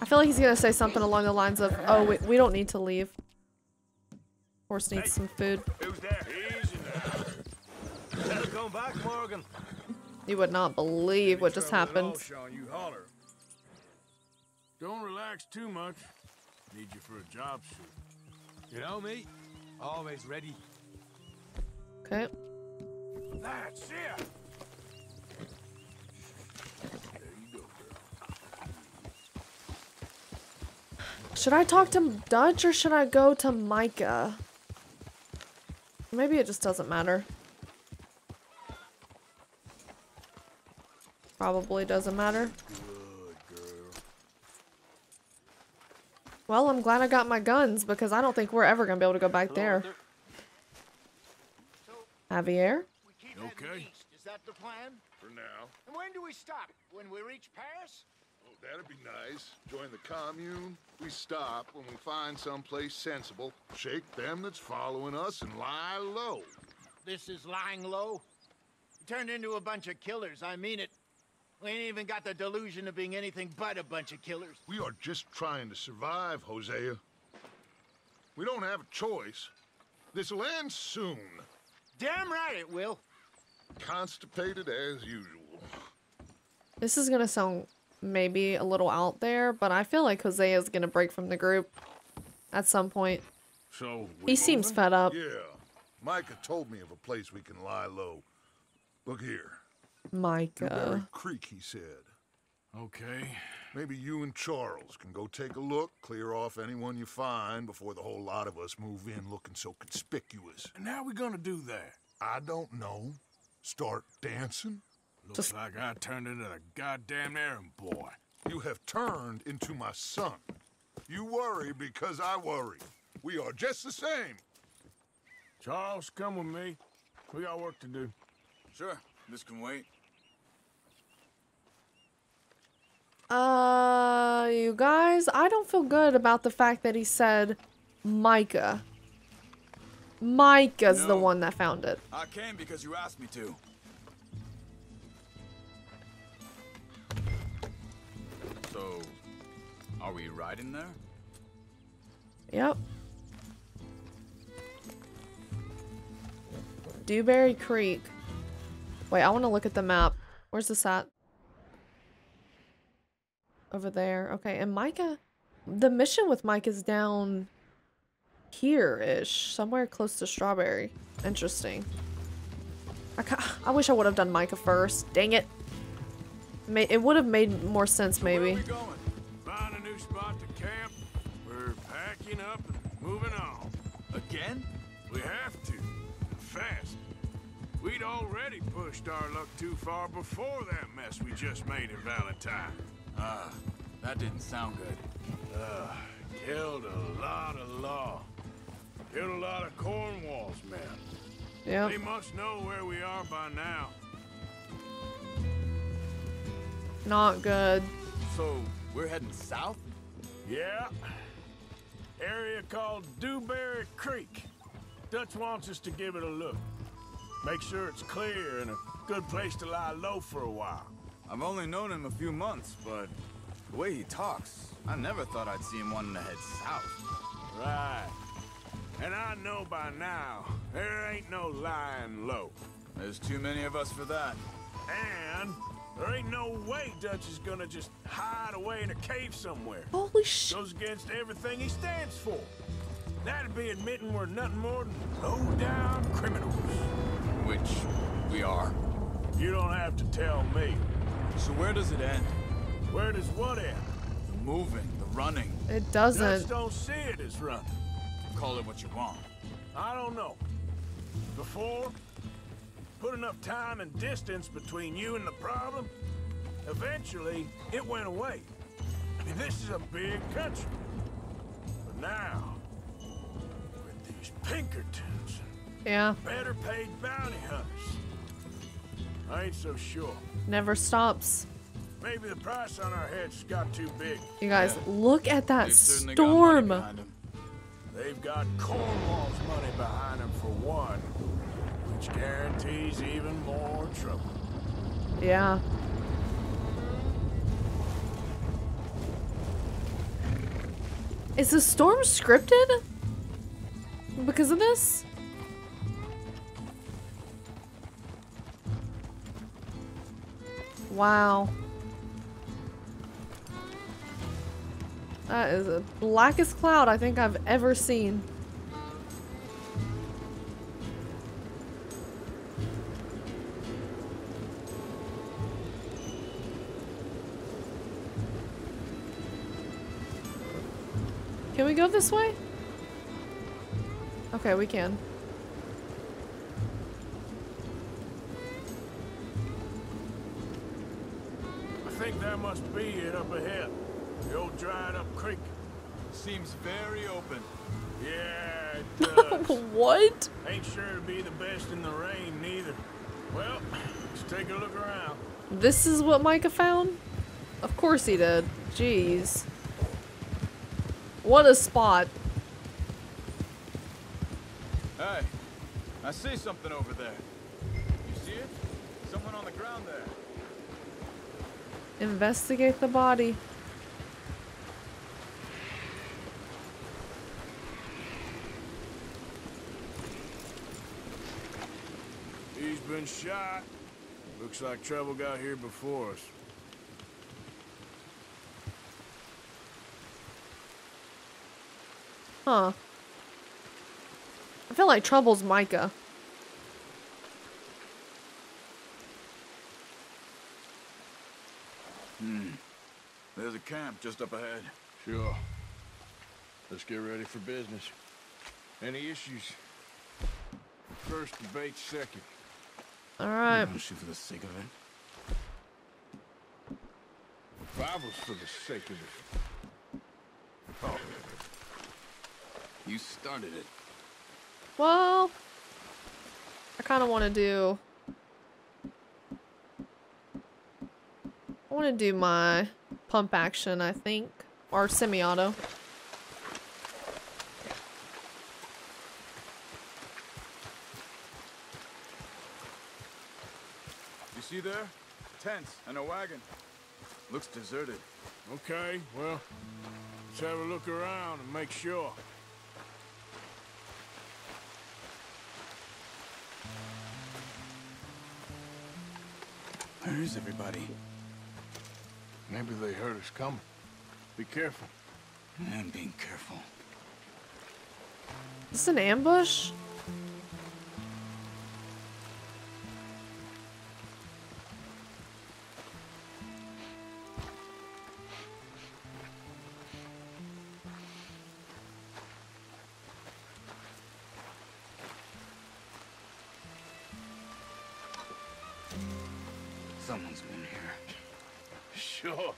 I feel like he's gonna say something along the lines of, oh, we, we don't need to leave. Horse needs hey, some food. Who's there? Easy now. Better come back, Morgan. You would not believe what just happened. Don't relax too much. Need you for a job shoot. You know me? Always ready. Okay. That's it. There you go, girl. Should I talk to Dutch or should I go to Micah? Maybe it just doesn't matter. Probably doesn't matter. Well, I'm glad I got my guns, because I don't think we're ever going to be able to go back there. Javier? Okay. Is that the plan? For now. And when do we stop? When we reach Paris? Oh, that'd be nice. Join the commune. We stop when we find someplace sensible. Shake them that's following us and lie low. This is lying low? You turned into a bunch of killers, I mean it. We ain't even got the delusion of being anything but a bunch of killers. We are just trying to survive, Hosea. We don't have a choice. This'll end soon. Damn right it will. Constipated as usual. This is gonna sound maybe a little out there, but I feel like Hosea's gonna break from the group at some point. So he seems fed up. Yeah. Micah told me of a place we can lie low. Look here. Micah. Dewberry Creek, he said. Okay. Maybe you and Charles can go take a look, clear off anyone you find before the whole lot of us move in looking so conspicuous. And how are we gonna do that? I don't know. Start dancing? Looks Just... like I turned into the goddamn errand boy. You have turned into my son. You worry because I worry. We are just the same. Charles, come with me. We got work to do. Sure. This can wait. Uh, you guys, I don't feel good about the fact that he said Micah. Micah's no, the one that found it. I came because you asked me to. So, are we riding there? Yep. Dewberry Creek. Wait, I want to look at the map. Where's this at? Over there. Okay, and Micah... The mission with Micah is down... here-ish. Somewhere close to Strawberry. Interesting. I, ca I wish I would have done Micah first. Dang it. May it would have made more sense, maybe. So where are we going? Find a new spot to camp. We're packing up and moving on. Again? We have to. Fast. We'd already pushed our luck too far before that mess we just made in Valentine. Ah, uh, that didn't sound good. Uh, killed a lot of law. Killed a lot of Cornwall's men. Yeah. They must know where we are by now. Not good. So, we're heading south? Yeah. Area called Dewberry Creek. Dutch wants us to give it a look. Make sure it's clear and a good place to lie low for a while. I've only known him a few months, but the way he talks, I never thought I'd see him wanting to head south. Right. And I know by now, there ain't no lying low. There's too many of us for that. And there ain't no way Dutch is gonna just hide away in a cave somewhere. Holy shit. Goes against everything he stands for. That'd be admitting we're nothing more than low-down criminals. Which we are. You don't have to tell me. So where does it end? Where does what end? The moving, the running. It doesn't. Just don't see it as running. Call it what you want. I don't know. Before, put enough time and distance between you and the problem, eventually it went away. I mean, this is a big country. But now, with these Pinkertons and yeah. better paid bounty hunters, I ain't so sure. Never stops. Maybe the price on our heads got too big. You guys, yeah. look at that They've storm. Got They've got Cornwall's money behind them for one, which guarantees even more trouble. Yeah. Is the storm scripted? Because of this? Wow. That is the blackest cloud I think I've ever seen. Can we go this way? Okay, we can. I think that must be it up ahead. The old dried up creek. Seems very open. Yeah, it does. What? Ain't sure to be the best in the rain, neither. Well, let's take a look around. This is what Micah found? Of course he did. Jeez. What a spot. Hey, I see something over there. You see it? Someone on the ground there. Investigate the body. He's been shot. Looks like trouble got here before us. Huh. I feel like trouble's Micah. Hmm. There's a camp just up ahead. Sure. Let's get ready for business. Any issues? First debate second. All right. Shoot for the sake of it. Bibles for the sake of it. Oh. You started it. Well, I kind of want to do. I want to do my pump action, I think, or semi-auto. You there? Tents and a wagon. Looks deserted. Okay, well, let's have a look around and make sure. Where is everybody? Maybe they heard us coming. Be careful. I'm being careful. Is this an ambush? Someone's been here. Sure.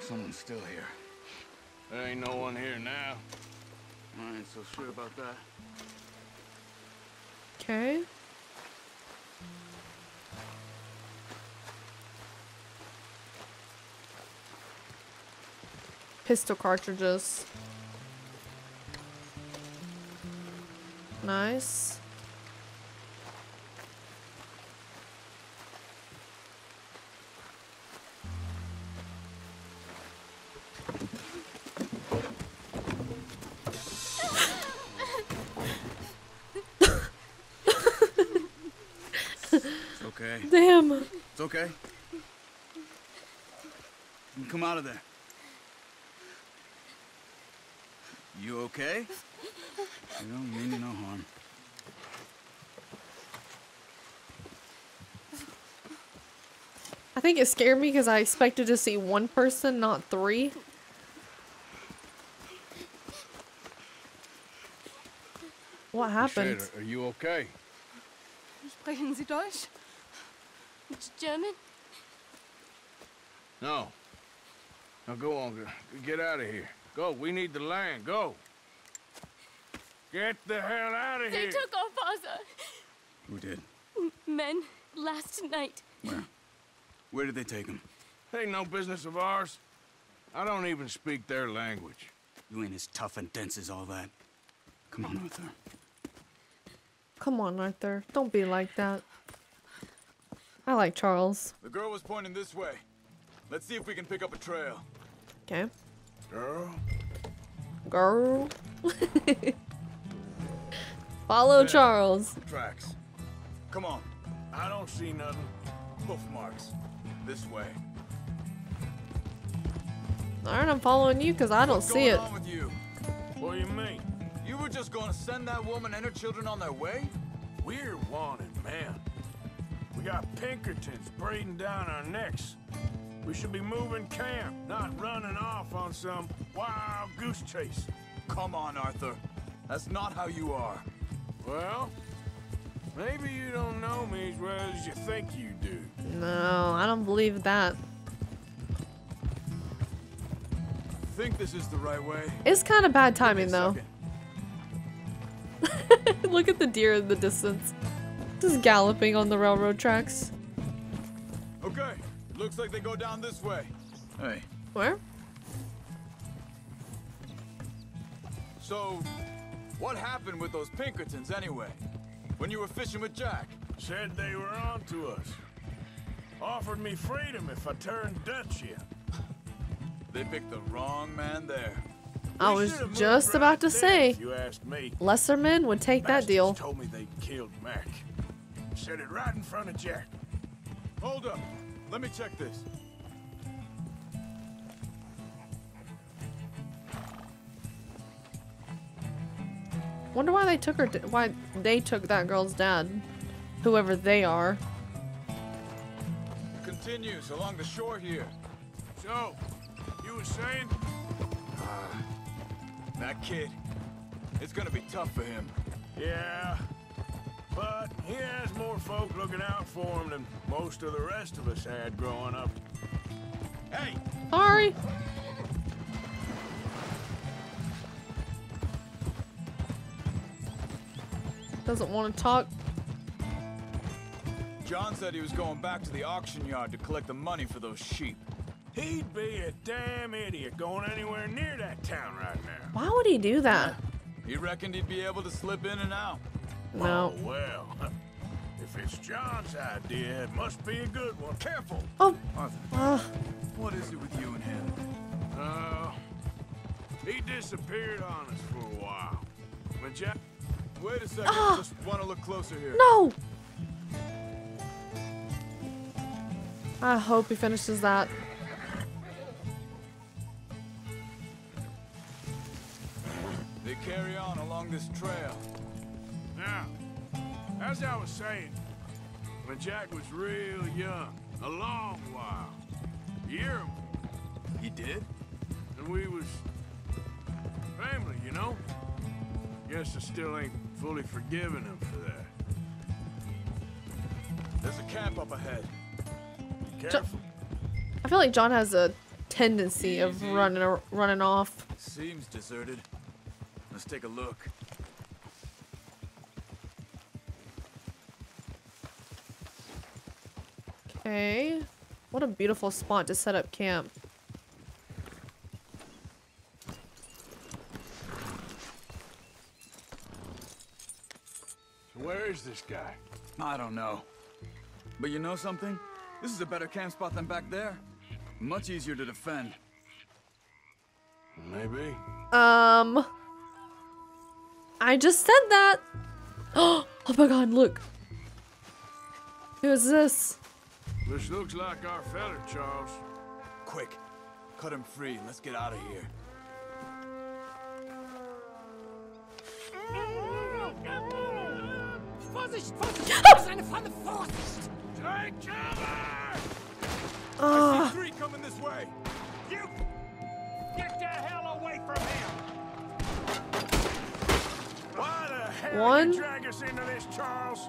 Someone's still here. There ain't no one here now. I ain't so sure about that. Okay. Pistol cartridges. Nice. Damn. It's okay. You can come out of there. You okay? You don't mean no harm. I think it scared me because I expected to see one person, not three. What happened? Are you okay? Sprechen Sie Deutsch? German? No. Now go on, girl. Get out of here. Go. We need the land. Go. Get the hell out of they here. They took our father. Who did? Men. Last night. Where? Where did they take him? They ain't no business of ours. I don't even speak their language. You ain't as tough and dense as all that. Come on, Arthur. Come on, Arthur. Don't be like that. I like Charles. The girl was pointing this way. Let's see if we can pick up a trail. Okay. Girl. Girl. Follow yeah. Charles. Tracks. Come on. I don't see nothing. Hoof marks. This way. Alright, I'm following you because I don't What's see going it. On with you? What do you mean? You were just going to send that woman and her children on their way? We're wanted, man. We got Pinkertons braiding down our necks. We should be moving camp, not running off on some wild goose chase. Come on, Arthur. That's not how you are. Well, maybe you don't know me as well as you think you do. No, I don't believe that. I think this is the right way. It's kind of bad timing though. Look at the deer in the distance. Just galloping on the railroad tracks. Okay, looks like they go down this way. Hey. Where? So, what happened with those Pinkertons anyway? When you were fishing with Jack? Said they were on to us. Offered me freedom if I turned Dutch in. They picked the wrong man there. I was just about to say, you asked me. Lesser men would take that deal. Told me they killed Mac. Said it right in front of Jack. Hold up. Let me check this. Wonder why they took her why they took that girl's dad. Whoever they are. It continues along the shore here. So You were saying? Uh, that kid, it's gonna be tough for him. Yeah, but he has more folk looking out for him than most of the rest of us had growing up. Hey! Sorry! Doesn't want to talk. John said he was going back to the auction yard to collect the money for those sheep. He'd be a damn idiot going anywhere near that town right now. Why would he do that? He reckoned he'd be able to slip in and out. No. Oh, well, if it's John's idea, it must be a good one. Careful. Oh. Arthur. Uh. What is it with you and him? Uh, he disappeared on us for a while. When Jack... Wait a second. Uh. I just want to look closer here. No. I hope he finishes that. Carry on along this trail. Now, as I was saying, when Jack was real young, a long while, a year ago. He did? And we was family, you know? Guess I still ain't fully forgiven him for that. There's a camp up ahead. Be careful. Jo- I feel like John has a tendency Easy. of running, running off. Seems deserted. Let's take a look. Okay. What a beautiful spot to set up camp. So where is this guy? I don't know. But you know something? This is a better camp spot than back there. Much easier to defend. Maybe. Um... I just said that. Oh, oh my God! Look. Who is this? This looks like our fella, Charles. Quick, cut him free and let's get out of here. I see three coming this way. You get the hell away from him. Why the hell did you drag us into this, Charles?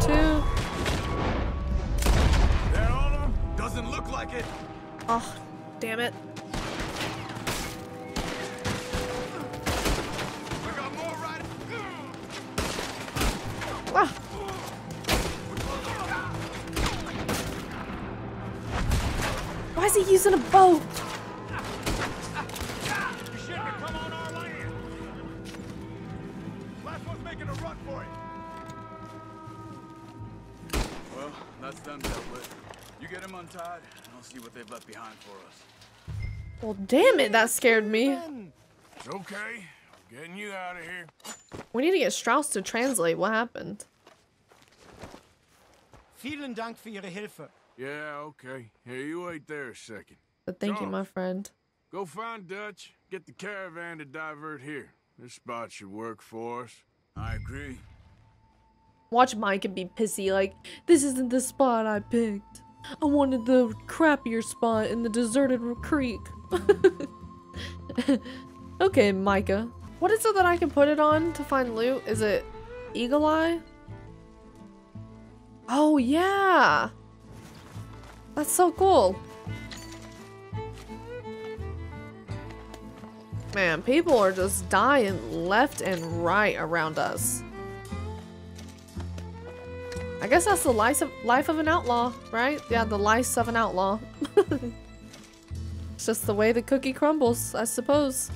Two. They're on them. Doesn't look like it. Oh, damn it. We got more right. Ah. Why is he using a boat? Untied, and I'll see what they've left behind for us. Well, damn it, that scared me. It's okay. I'm getting you out of here. We need to get Strauss to translate what happened. Vielen Dank für Ihre Hilfe. Yeah, okay. Here, you wait there a second. But thank you, my friend. Go find Dutch. Get the caravan to divert here. This spot should work for us. I agree. Watch Mike and be pissy like, this isn't the spot I picked. I wanted the crappier spot in the deserted creek. Okay, Micah. What is it that I can put it on to find loot? Is it Eagle Eye? Oh, yeah. That's so cool. Man, people are just dying left and right around us. I guess that's the life of, life of an outlaw, right? Yeah, the life of an outlaw. It's just the way the cookie crumbles, I suppose.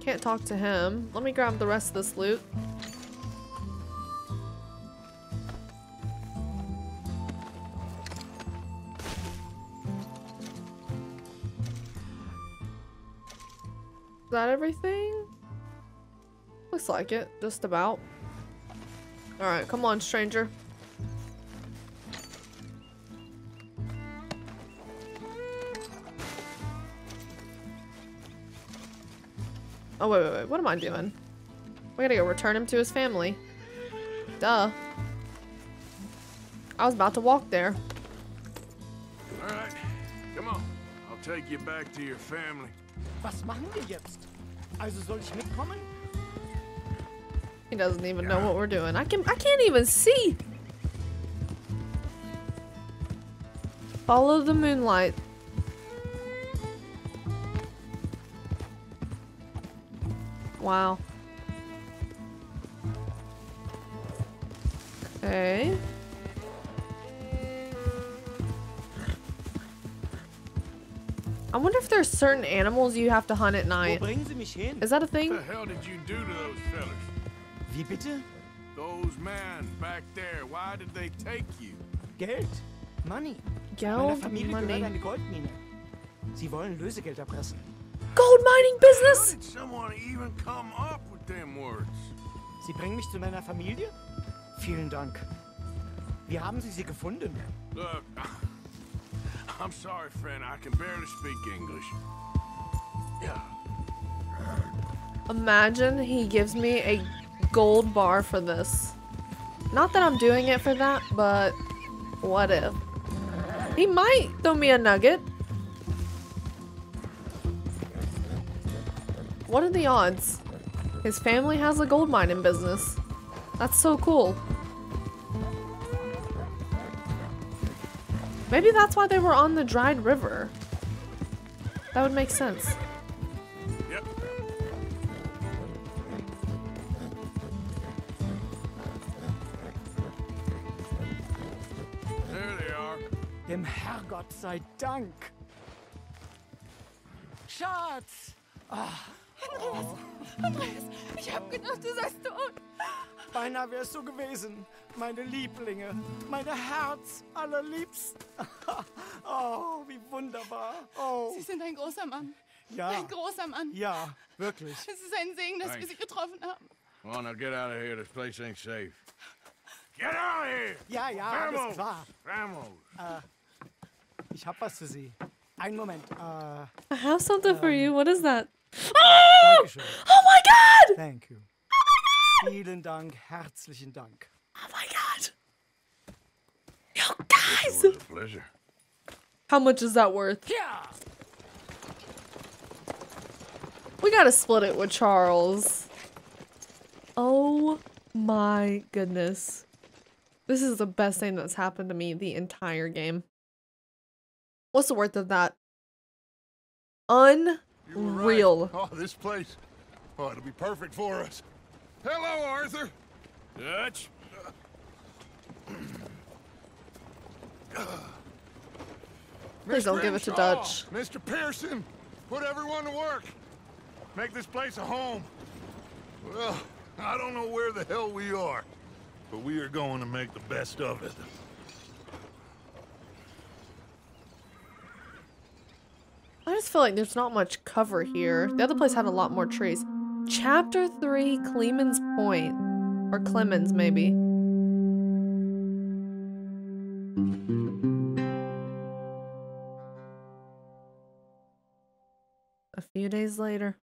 Can't talk to him. Let me grab the rest of this loot. Is that everything? Looks like it, just about. Alright, come on, stranger. Oh, wait, wait, wait, what am I doing? We gotta go return him to his family. Duh. I was about to walk there. Alright, come on. I'll take you back to your family. Was machen wir jetzt? Also soll ich mitkommen? He doesn't even know what we're doing. I can I can't even see. Follow the moonlight. Wow. Okay. I wonder if there's certain animals you have to hunt at night. Is that a thing? What the hell did you do to those fellas? Wie bitte? Those men back there. Why did they take you? Geld, money. Geld, money. Sie wollen Lösegeld erpressen. Gold mining business. How did someone even come up with them words? Sie bringen mich zu meiner Familie? Vielen Dank. Wie haben Sie sie gefunden? Look. I'm sorry, friend. I can barely speak English. Yeah. Imagine he gives me a gold bar for this. Not that I'm doing it for that, but what if? He might throw me a nugget. What are the odds? His family has a gold mining business. That's so cool. Maybe that's why they were on the dried river. That would make sense. Yep. There they are. Dem Herrgott sei Dank. Schatz! Ah. Andreas, Andreas, ich hab gedacht, du seist tot. Beinahe wär's so gewesen. Meine Lieblinge, meine Herz allerliebsten. Oh, wie wunderbar. Oh. Sie sind ein großer Mann. Ja. Ein großer Mann. Ja, wirklich. Es ist ein Segen, dass Thanks. wir Sie getroffen haben. Come on, now get out of here. This place ain't safe. Get out of here! Ja, ja, alles klar. Vamos. Uh, ich hab was für Sie. Einen Moment. Uh, I have something um, for you. What is that? Oh! Oh my God! Thank you. Vielen Dank, herzlichen Dank. Oh my God. Yo, guys. It was a pleasure. How much is that worth? Yeah. We gotta split it with Charles. Oh my goodness. This is the best thing that's happened to me the entire game. What's the worth of that? Unreal. Right. Oh, this place. Oh, it'll be perfect for us. Hello, Arthur. Dutch. Please don't give it to Dutch. Oh, Mister Pearson, put everyone to work. Make this place a home. Well, I don't know where the hell we are, but we are going to make the best of it. I just feel like there's not much cover here. The other place had a lot more trees. Chapter three, Clemens Point. Or Clemens, maybe. A few days later.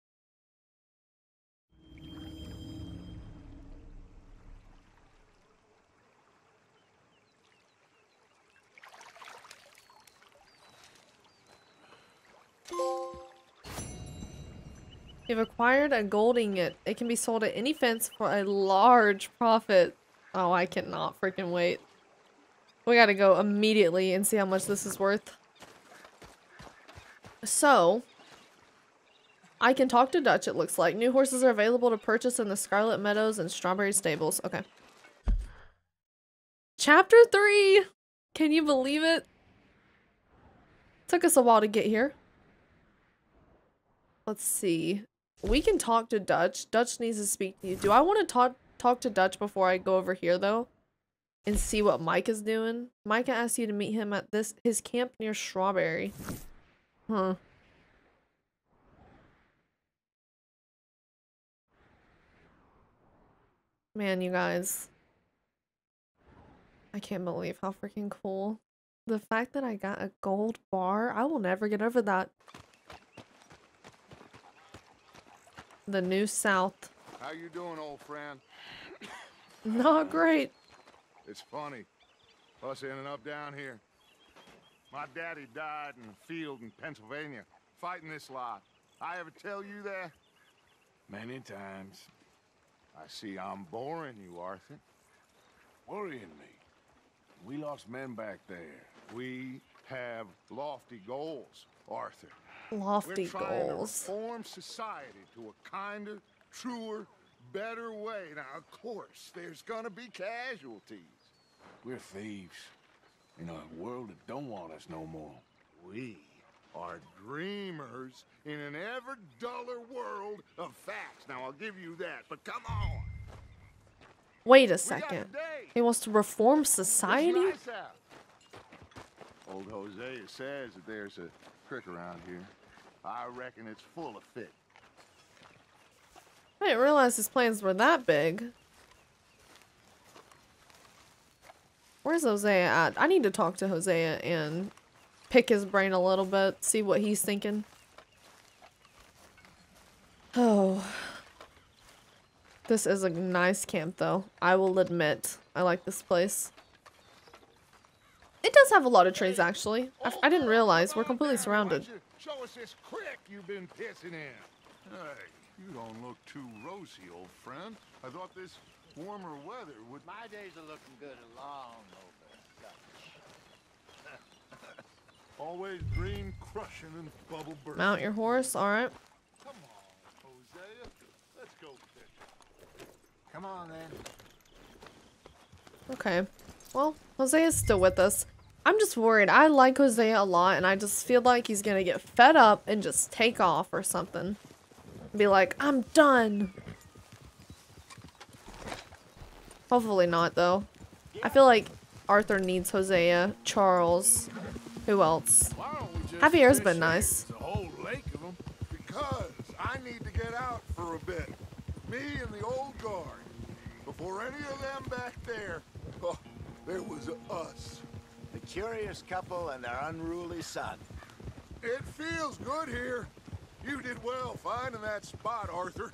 You've acquired a gold ingot. It can be sold at any fence for a large profit. Oh, I cannot freaking wait. We gotta go immediately and see how much this is worth. So, I can talk to Dutch, it looks like. New horses are available to purchase in the Scarlet Meadows and Strawberry Stables. Okay. Chapter three! Can you believe it? Took us a while to get here. Let's see. We can talk to Dutch. Dutch needs to speak to you. Do I want to talk talk to Dutch before I go over here though? And see what Mike is doing? Mike asked you to meet him at this his camp near Strawberry. Huh. Man, you guys. I can't believe how freaking cool. The fact that I got a gold bar, I will never get over that. The New South. How you doing, old friend? Not great. It's funny, us ending up down here. My daddy died in a field in Pennsylvania, fighting this lot. I ever tell you that? Many times. I see I'm boring you, Arthur. Worrying me. We lost men back there. We have lofty goals, Arthur. Lofty goals. We're trying to reform society to a kinder, truer, better way. Now, of course, there's gonna be casualties. We're thieves in a world that don't want us no more. We are dreamers in an ever duller world of facts. Now, I'll give you that, but come on. Wait a second. He wants to reform society? Old Jose says that there's a crick around here. I reckon it's full of fit. I didn't realize his plans were that big. Where's Hosea at? I need to talk to Hosea and pick his brain a little bit, see what he's thinking. Oh. This is a nice camp though. I will admit, I like this place. It does have a lot of trees, actually. I, I didn't realize we're completely surrounded. Show us this creek you've been pissing in. Hey, you don't look too rosy, old friend. I thought this warmer weather would... My days are looking good a long over. Always dream crushing and bubble burst. Mount your horse, all right. Come on, Hosea. Let's go fishing. Come on, then. Okay. Well, Hosea's still with us. I'm just worried. I like Hosea a lot, and I just feel like he's gonna get fed up and just take off or something. Be like, I'm done. Hopefully not, though. I feel like Arthur needs Hosea, Charles, who else? Javier's been nice. The whole lake of them, because I need to get out for a bit. Me and the old guard. Before any of them back there, oh, there was us. The curious couple and their unruly son. It feels good here. You did well finding that spot, Arthur.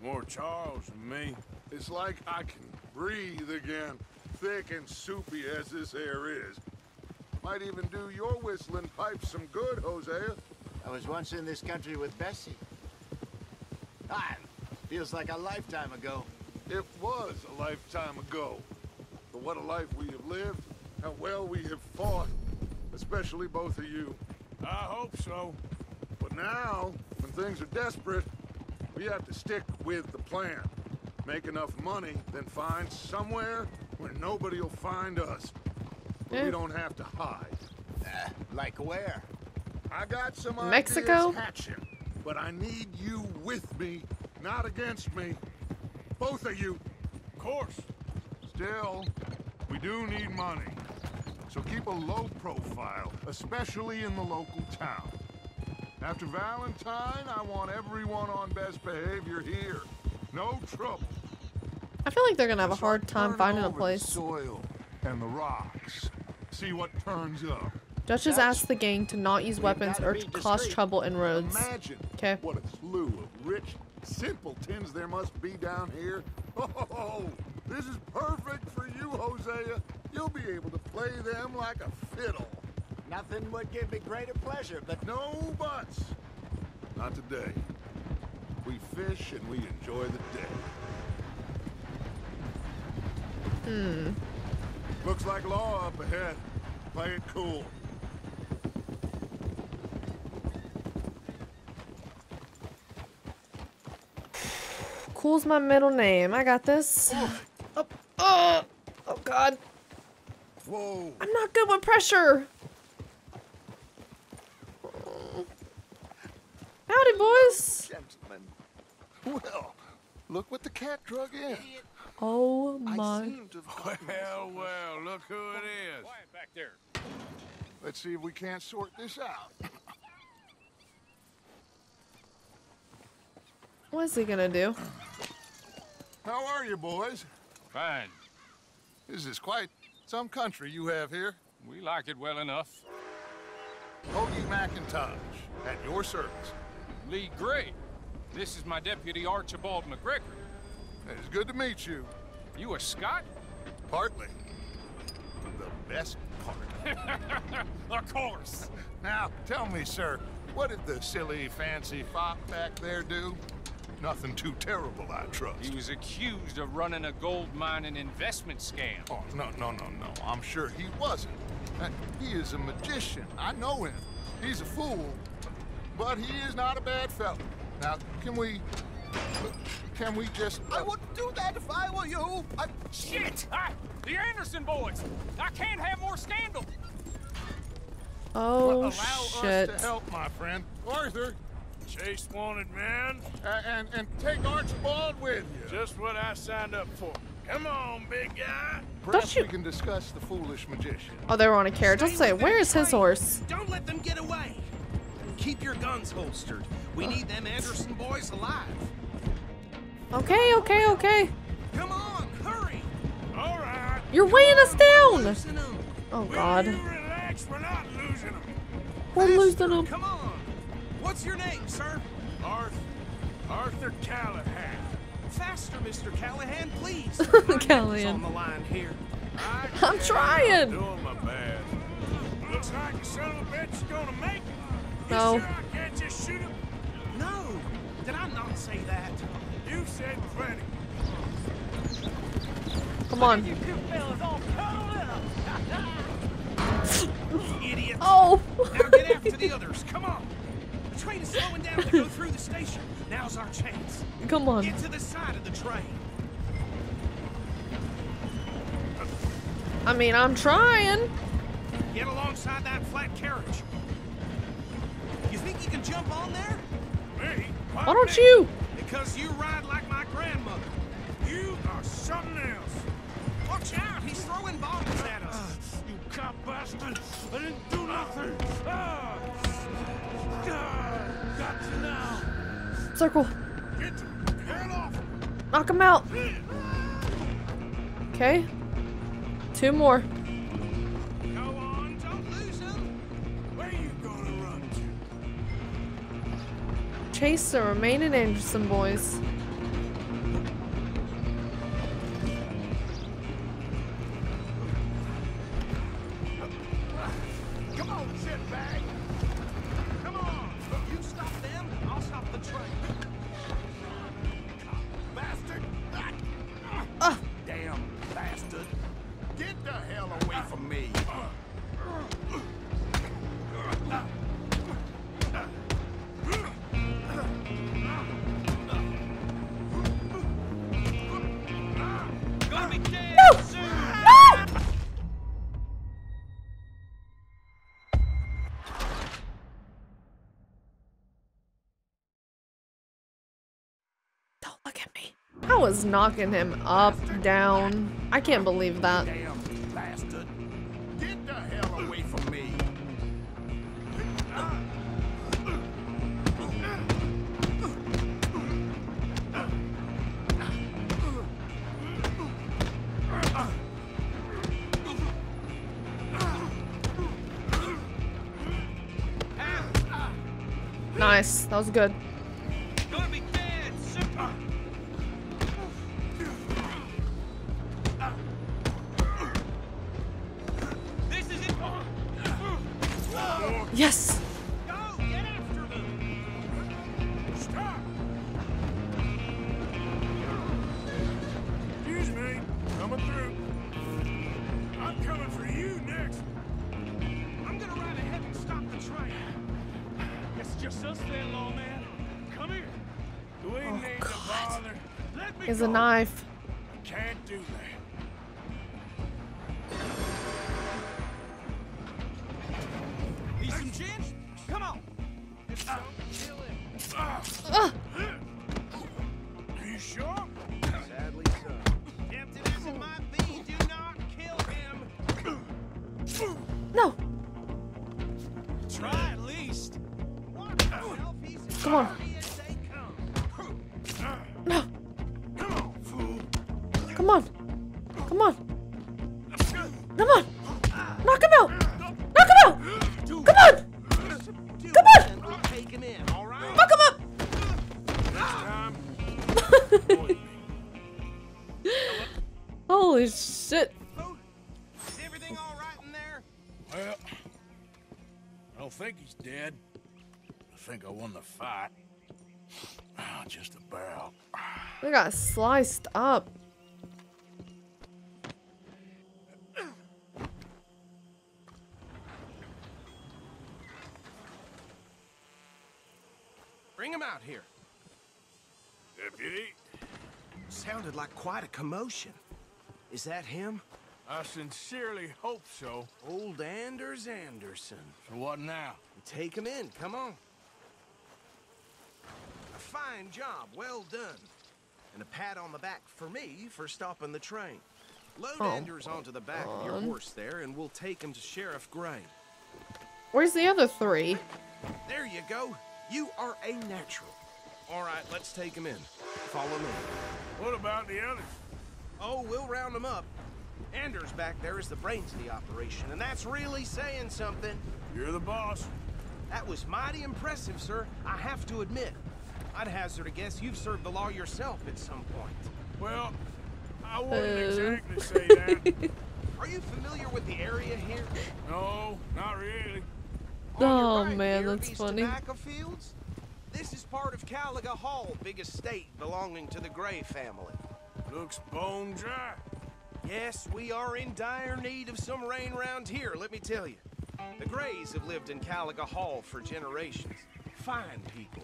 More Charles than me. It's like I can breathe again, thick and soupy as this air is. Might even do your whistling pipe some good, Hosea. I was once in this country with Bessie. Ah, feels like a lifetime ago. It was a lifetime ago. But what a life we have lived, how well we have fought, especially both of you. I hope so. But now, when things are desperate, we have to stick with the plan. Make enough money, then find somewhere where nobody will find us. But we don't have to hide. Uh, like where? I got some Mexico? Ideas hatching, but I need you with me, not against me. Both of you. Of course. Still, we do need money. So keep a low profile, especially in the local town. After Valentine, I want everyone on best behavior here. No trouble. I feel like they're gonna have a hard time finding a place. Soil and the rocks. See what turns up. Duchess asked the gang to not use weapons or to cause trouble in Rhodes. Okay. What a slew of rich simpletons there must be down here. Oh, this is perfect for you, Hosea. You'll be able to play them like a fiddle. Nothing would give me greater pleasure, but no buts. Not today. We fish and we enjoy the day. Hmm. Looks like law up ahead. Play it cool. Cool's my middle name. I got this. Oh, oh, oh, oh God. Whoa. I'm not good with pressure. Howdy, boys. Gentlemen. Well, look what the cat drug in. Oh my. Well, well, look who it is. Quiet back there. Let's see if we can't sort this out. What's he gonna do? How are you, boys? Fine. This is quite some country you have here. We like it well enough. Ogie McIntosh, at your service. Lee Gray. This is my deputy, Archibald McGregor. It's good to meet you. You a Scot? Partly. The best part. Of course. Now, tell me, sir, what did the silly, fancy fop back there do? Nothing too terrible, I trust. He was accused of running a gold mine and investment scam. Oh, no, no, no, no. I'm sure he wasn't. He is a magician. I know him. He's a fool. But he is not a bad fellow. Now, can we... Can we just... I wouldn't do that if I were you! I... Shit! I, the Anderson boys! I can't have more scandal! Oh, well, shit. Allow us to help, my friend. Arthur! Chase wanted man. Uh, and, and take Archibald with you. Just what I signed up for. Come on, big guy. Perhaps you... we can discuss the foolish magician. Oh, they were on a carriage. Let's say, where is his horse? Don't let them get away. Keep your guns holstered. We need them Anderson boys alive. Okay, okay, okay. Come on, hurry. All right. You're weighing us down. Oh, God. Relax? We're not losing them. We're losing them. Come on. What's your name, sir? Arthur. Arthur Callahan. Faster, Mister Callahan, please. Callahan. On the line here. I I'm trying. Doing my best. Looks like the son of a bitch is gonna make it. No. You sure I can't just shoot him? No. Did I not say that? You said plenty. Come on. You two fellas all cuddled up. Idiot. Oh. Now get after the others. Come on. The train is slowing down to go through the station. Now's our chance. Come on. Get to the side of the train. I mean, I'm trying. Get alongside that flat carriage. You think you can jump on there? Me? Why, Why don't me? you? Because you ride like my grandmother. You are something else. Watch out, he's throwing bombs at us. Uh, you cop bastard. I didn't do nothing. Uh, got you now. Circle. Get the hell off. Knock him out. Okay. Two more. Chase the remaining Anderson boys. That was knocking him up, down. I can't believe that. Nice. That was good. Yes. Go get after them. Stop. Excuse me, coming through. I'm coming for you next. I'm gonna ride ahead and stop the train. It's just us there, lawman. Come here. We oh, need God. to bother. Let me Here's go. a knife. I can't do that. Come on. Uh. Are you sure? Sadly so. Tempted as it might be, do not kill him. No. Try at least. Come on. No. Come on, fool. Come on. Come on. Come on. Knock him out. Knock him out. Come on. Come on! Take him in, all right? Fuck him up! Holy shit. Is everything all right in there? Well, I don't think he's dead. I think I won the fight. Oh, just a barrel. We got sliced up. Bring him out here. Deputy. Sounded like quite a commotion. Is that him? I sincerely hope so. Old Anders Anderson. So what now? Take him in. Come on. A fine job. Well done. And a pat on the back for me for stopping the train. Load oh, Anders onto the back on. of your horse there, and we'll take him to Sheriff Gray. Where's the other three? There you go. You are a natural. All right, let's take him in. Follow me. What about the others? Oh, we'll round them up. Anders back there is the brains of the operation, and that's really saying something. You're the boss. That was mighty impressive, sir. I have to admit. I'd hazard a guess you've served the law yourself at some point. Well, I wouldn't uh. exactly say that. Are you familiar with the area here? No, not really. Oh right man, here, that's funny. Fields? This is part of Caliga Hall, big estate belonging to the Gray family. Looks bone dry. Yes, we are in dire need of some rain round here, let me tell you. The Grays have lived in Caliga Hall for generations. Fine people.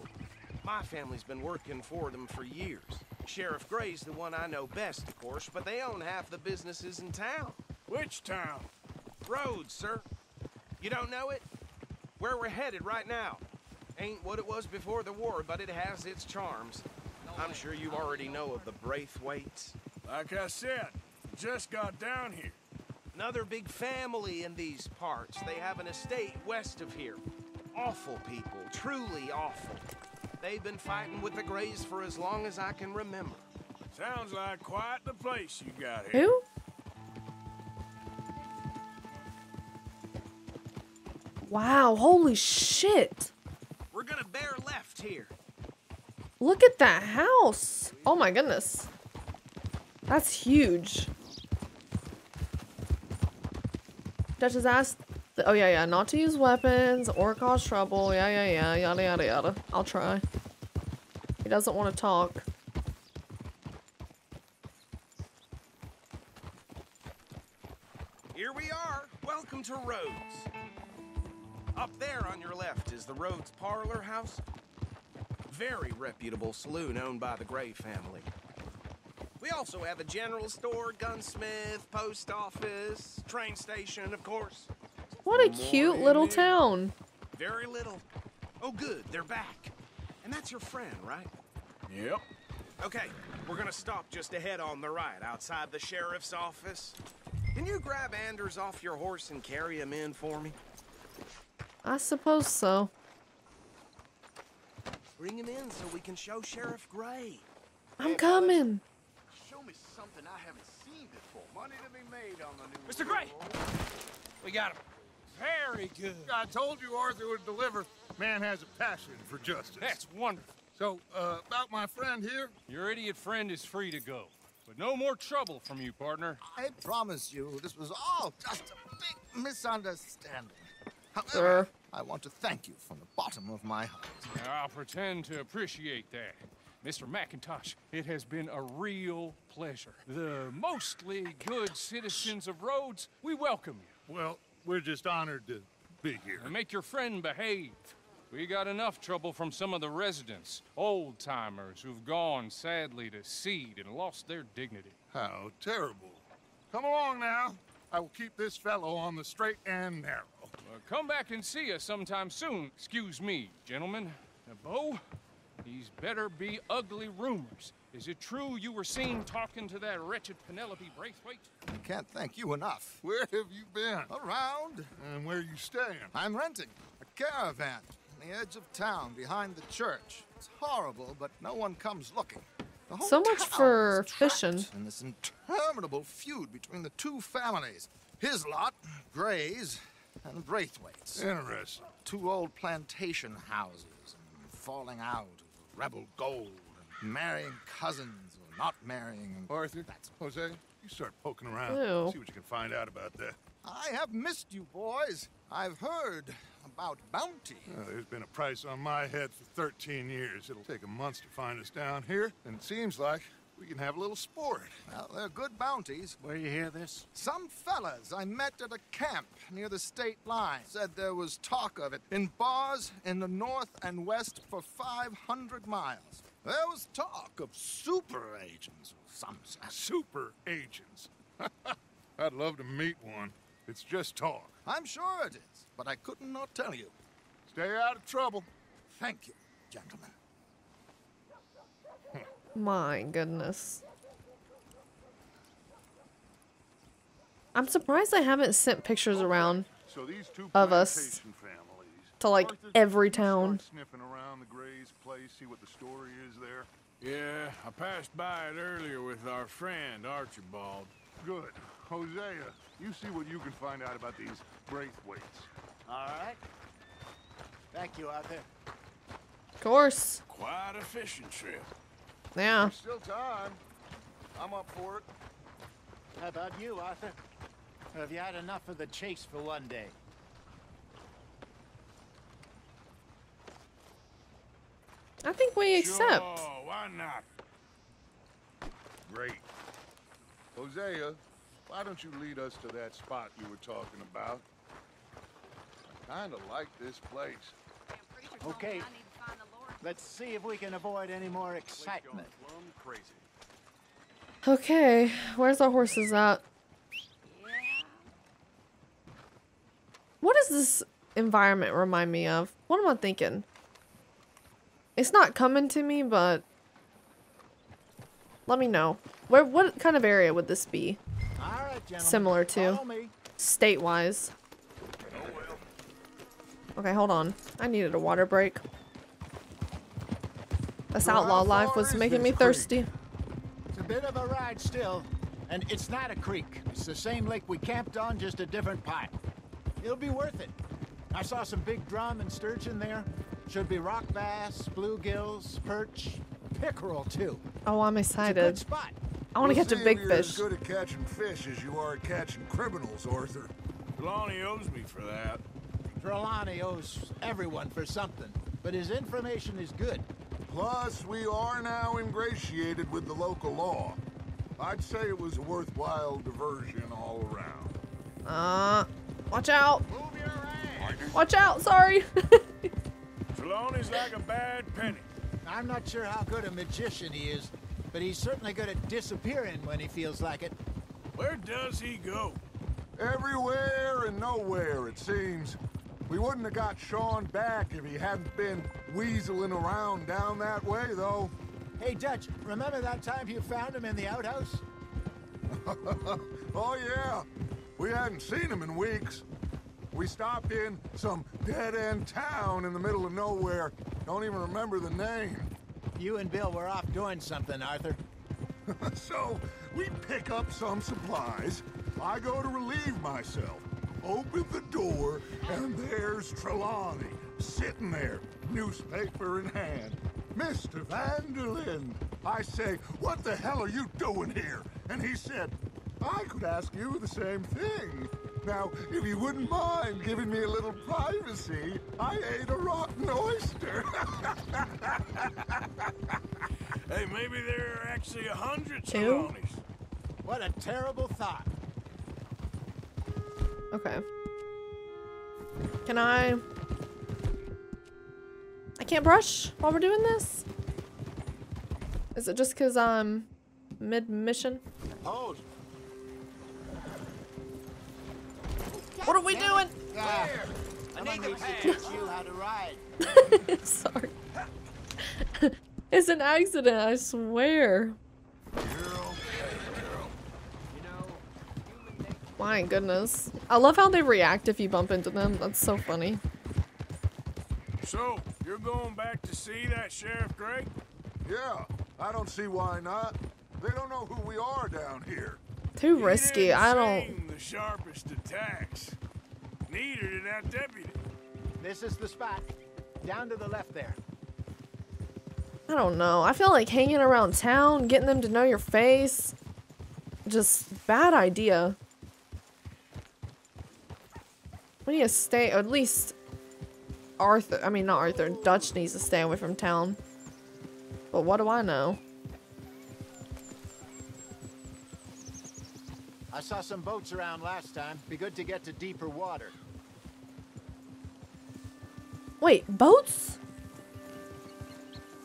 My family's been working for them for years. Sheriff Gray's the one I know best, of course, but they own half the businesses in town. Which town? Rhodes, sir. You don't know it? Where we're headed right now ain't what it was before the war, but it has its charms. I'm sure you already know of the Braithwaites. Like I said, just got down here. Another big family in these parts. They have an estate west of here. Awful people, truly awful. They've been fighting with the Grays for as long as I can remember. Sounds like quite the place you got here. Who? Wow, holy shit. We're gonna bear left here. Look at that house. Oh my goodness. That's huge. Dutch has asked, oh yeah, yeah, not to use weapons or cause trouble. Yeah, yeah, yeah, yada, yada, yada. I'll try. He doesn't want to talk. Here we are. Welcome to Rhodes. Up there on your left is the Rhodes Parlor House. Very reputable saloon owned by the Gray family. We also have a general store, gunsmith, post office, train station, of course. What a cute little town. Very little. Oh, good, they're back. And that's your friend, right? Yep. Okay, we're gonna stop just ahead on the right, outside the sheriff's office. Can you grab Anders off your horse and carry him in for me? I suppose so. Bring him in so we can show Sheriff Gray. I'm coming. Show me something I haven't seen before. Money to be made on the new. Mister Gray! We got him. Very good. I told you Arthur would deliver. Man has a passion for justice. That's wonderful. So, uh, about my friend here? Your idiot friend is free to go. But no more trouble from you, partner. I promise you, this was all just a big misunderstanding. However, sir, I want to thank you from the bottom of my heart. I'll pretend to appreciate that. Mister McIntosh, it has been a real pleasure. The mostly good citizens of Rhodes, we welcome you. Well, we're just honored to be here. And make your friend behave. We got enough trouble from some of the residents, old-timers who've gone, sadly, to seed and lost their dignity. How terrible. Come along now. I will keep this fellow on the straight and narrow. Well, come back and see us sometime soon. Excuse me, gentlemen. Now, Bo, these better be ugly rumors. Is it true you were seen talking to that wretched Penelope Braithwaite? I can't thank you enough. Where have you been? Around. And where are you staying? I'm renting a caravan on the edge of town behind the church. It's horrible, but no one comes looking. The whole so much for fishing. And this interminable feud between the two families. His lot, Gray's, and Braithwaite's. Interesting. Two old plantation houses and falling out of rebel gold and marrying cousins or not marrying. Arthur, that's Jose, you start poking around. Ew. See what you can find out about that. I have missed you boys. I've heard about bounty. Oh, there's been a price on my head for thirteen years. It'll take a month to find us down here, and it seems like we can have a little sport. Well, they're good bounties. Where you hear this? Some fellas I met at a camp near the state line said there was talk of it in bars in the north and west for five hundred miles. There was talk of super agents or some such. Super agents? I'd love to meet one. It's just talk. I'm sure it is, but I couldn't not tell you. Stay out of trouble. Thank you, gentlemen. My goodness. I'm surprised I haven't sent pictures around so these two of us families, to like Arthur, every town. Sniffing around the Gray's place, see what the story is there. Yeah, I passed by it earlier with our friend Archibald. Good. Hosea, you see what you can find out about these Braithwaites. All right. Thank you, Arthur. Of course. Quite a fishing trip. Yeah. There's still time. I'm up for it. How about you, Arthur? Have you had enough of the chase for one day? I think we accept. Oh, why not? Great. Hosea, why don't you lead us to that spot you were talking about? I kind of like this place. Okay, let's see if we can avoid any more excitement. Okay, where's our horses at? What does this environment remind me of? What am I thinking? It's not coming to me, but let me know. Where? What kind of area would this be? All right, gentlemen. Similar to, state-wise. Oh, well. Okay, hold on. I needed a water break. This outlaw life was making me thirsty. It's a bit of a ride still, and it's not a creek. It's the same lake we camped on, just a different pipe. It'll be worth it. I saw some big drum and sturgeon there. Should be rock bass, bluegills, perch, pickerel too. Oh, I'm excited. It's a good spot. I want to catch a big fish. You're as good at catching fish as you are at catching criminals, Arthur. Trelawney owes me for that. Trelawney owes everyone for something, but his information is good. Plus, we are now ingratiated with the local law. I'd say it was a worthwhile diversion all around. Uh, watch out. Move your ass. Watch out, sorry. Trelawney's like a bad penny. I'm not sure how good a magician he is, but he's certainly good at disappearing when he feels like it. Where does he go? Everywhere and nowhere, it seems. We wouldn't have got Sean back if he hadn't been weaseling around down that way, though. Hey, Dutch, remember that time you found him in the outhouse? Oh, yeah. We hadn't seen him in weeks. We stopped in some dead-end town in the middle of nowhere. Don't even remember the name. You and Bill were off doing something, Arthur. So, we pick up some supplies. I go to relieve myself. Open the door, and there's Trelawney, sitting there, newspaper in hand. Mister Vanderlyn, I say, what the hell are you doing here? And he said, I could ask you the same thing. Now, if you wouldn't mind giving me a little privacy, I ate a rotten oyster. Hey, maybe there are actually a hundred Trelawneys. What a terrible thought. Okay. Can I... I can't brush while we're doing this? Is it just because I'm mid-mission? Oh. What are we doing? Yeah. I need to teach you how to ride. Sorry. It's an accident, I swear. My goodness. I love how they react if you bump into them. That's so funny. So, you're going back to see that Sheriff Gray? Yeah, I don't see why not. They don't know who we are down here. Too he risky. I don't. The sharpest attacks. Neither did that deputy. This is the spot. Down to the left there. I don't know. I feel like hanging around town, getting them to know your face. Just bad idea. We need to stay, or at least Arthur, I mean not Arthur, Dutch needs to stay away from town. But what do I know? I saw some boats around last time. Be good to get to deeper water. Wait, boats?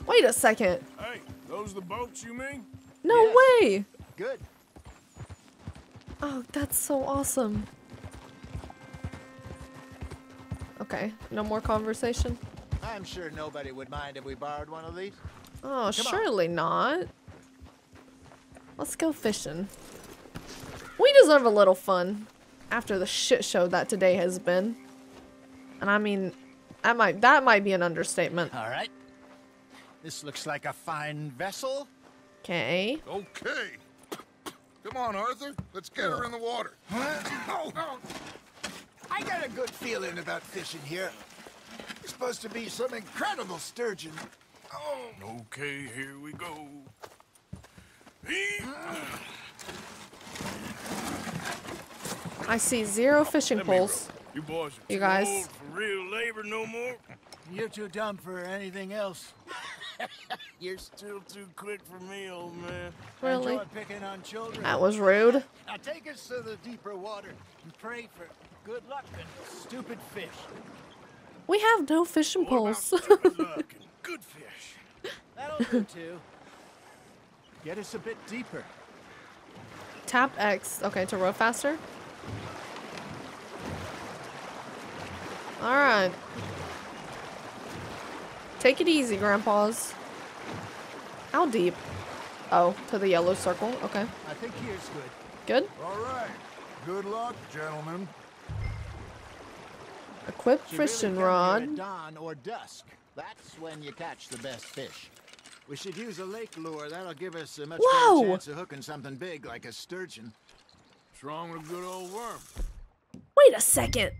Wait a second. Hey, those the boats you mean? No yes. way. Good. Oh, that's so awesome. Okay, no more conversation. I'm sure nobody would mind if we borrowed one of these. Oh, Come surely on. not. Let's go fishing. We deserve a little fun after the shit show that today has been. And I mean, that might that might be an understatement. All right. This looks like a fine vessel. Okay. Okay. Come on, Arthur. Let's get her in the water. Oh, oh. I got a good feeling about fishing here. There's supposed to be some incredible sturgeon. Oh. Okay, here we go. I see zero fishing poles. You boys, you guys. Too old for real labor no more. You're too dumb for anything else. You're still too quick for me, old man. Really? Picking on children. That was rude. Now take us to the deeper water and pray for good luck and stupid fish. We have no fishing poles. Good luck and good fish. That'll do too. Get us a bit deeper. Tap X. Okay, to row faster. All right. Take it easy, grandpas. How deep? Oh, to the yellow circle. Okay. I think here's good. Good? All right. Good luck, gentlemen. Equip fishing really rod. At dawn or dusk. That's when you catch the best fish. We should use a lake lure. That'll give us a much Whoa. better chance of hooking something big like a sturgeon. What's wrong with a good old worm? Wait a second.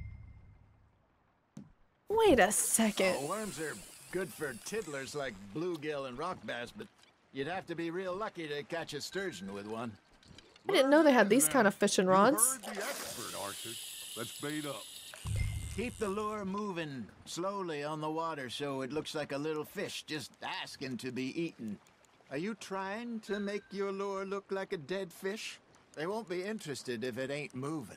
Wait a second. Oh, worms are good for tiddlers like bluegill and rock bass, but you'd have to be real lucky to catch a sturgeon with one. I didn't know they had these kind of fishing rods. You heard the expert, Arthur. Let's bait up. Keep the lure moving slowly on the water so it looks like a little fish just asking to be eaten. Are you trying to make your lure look like a dead fish? They won't be interested if it ain't moving.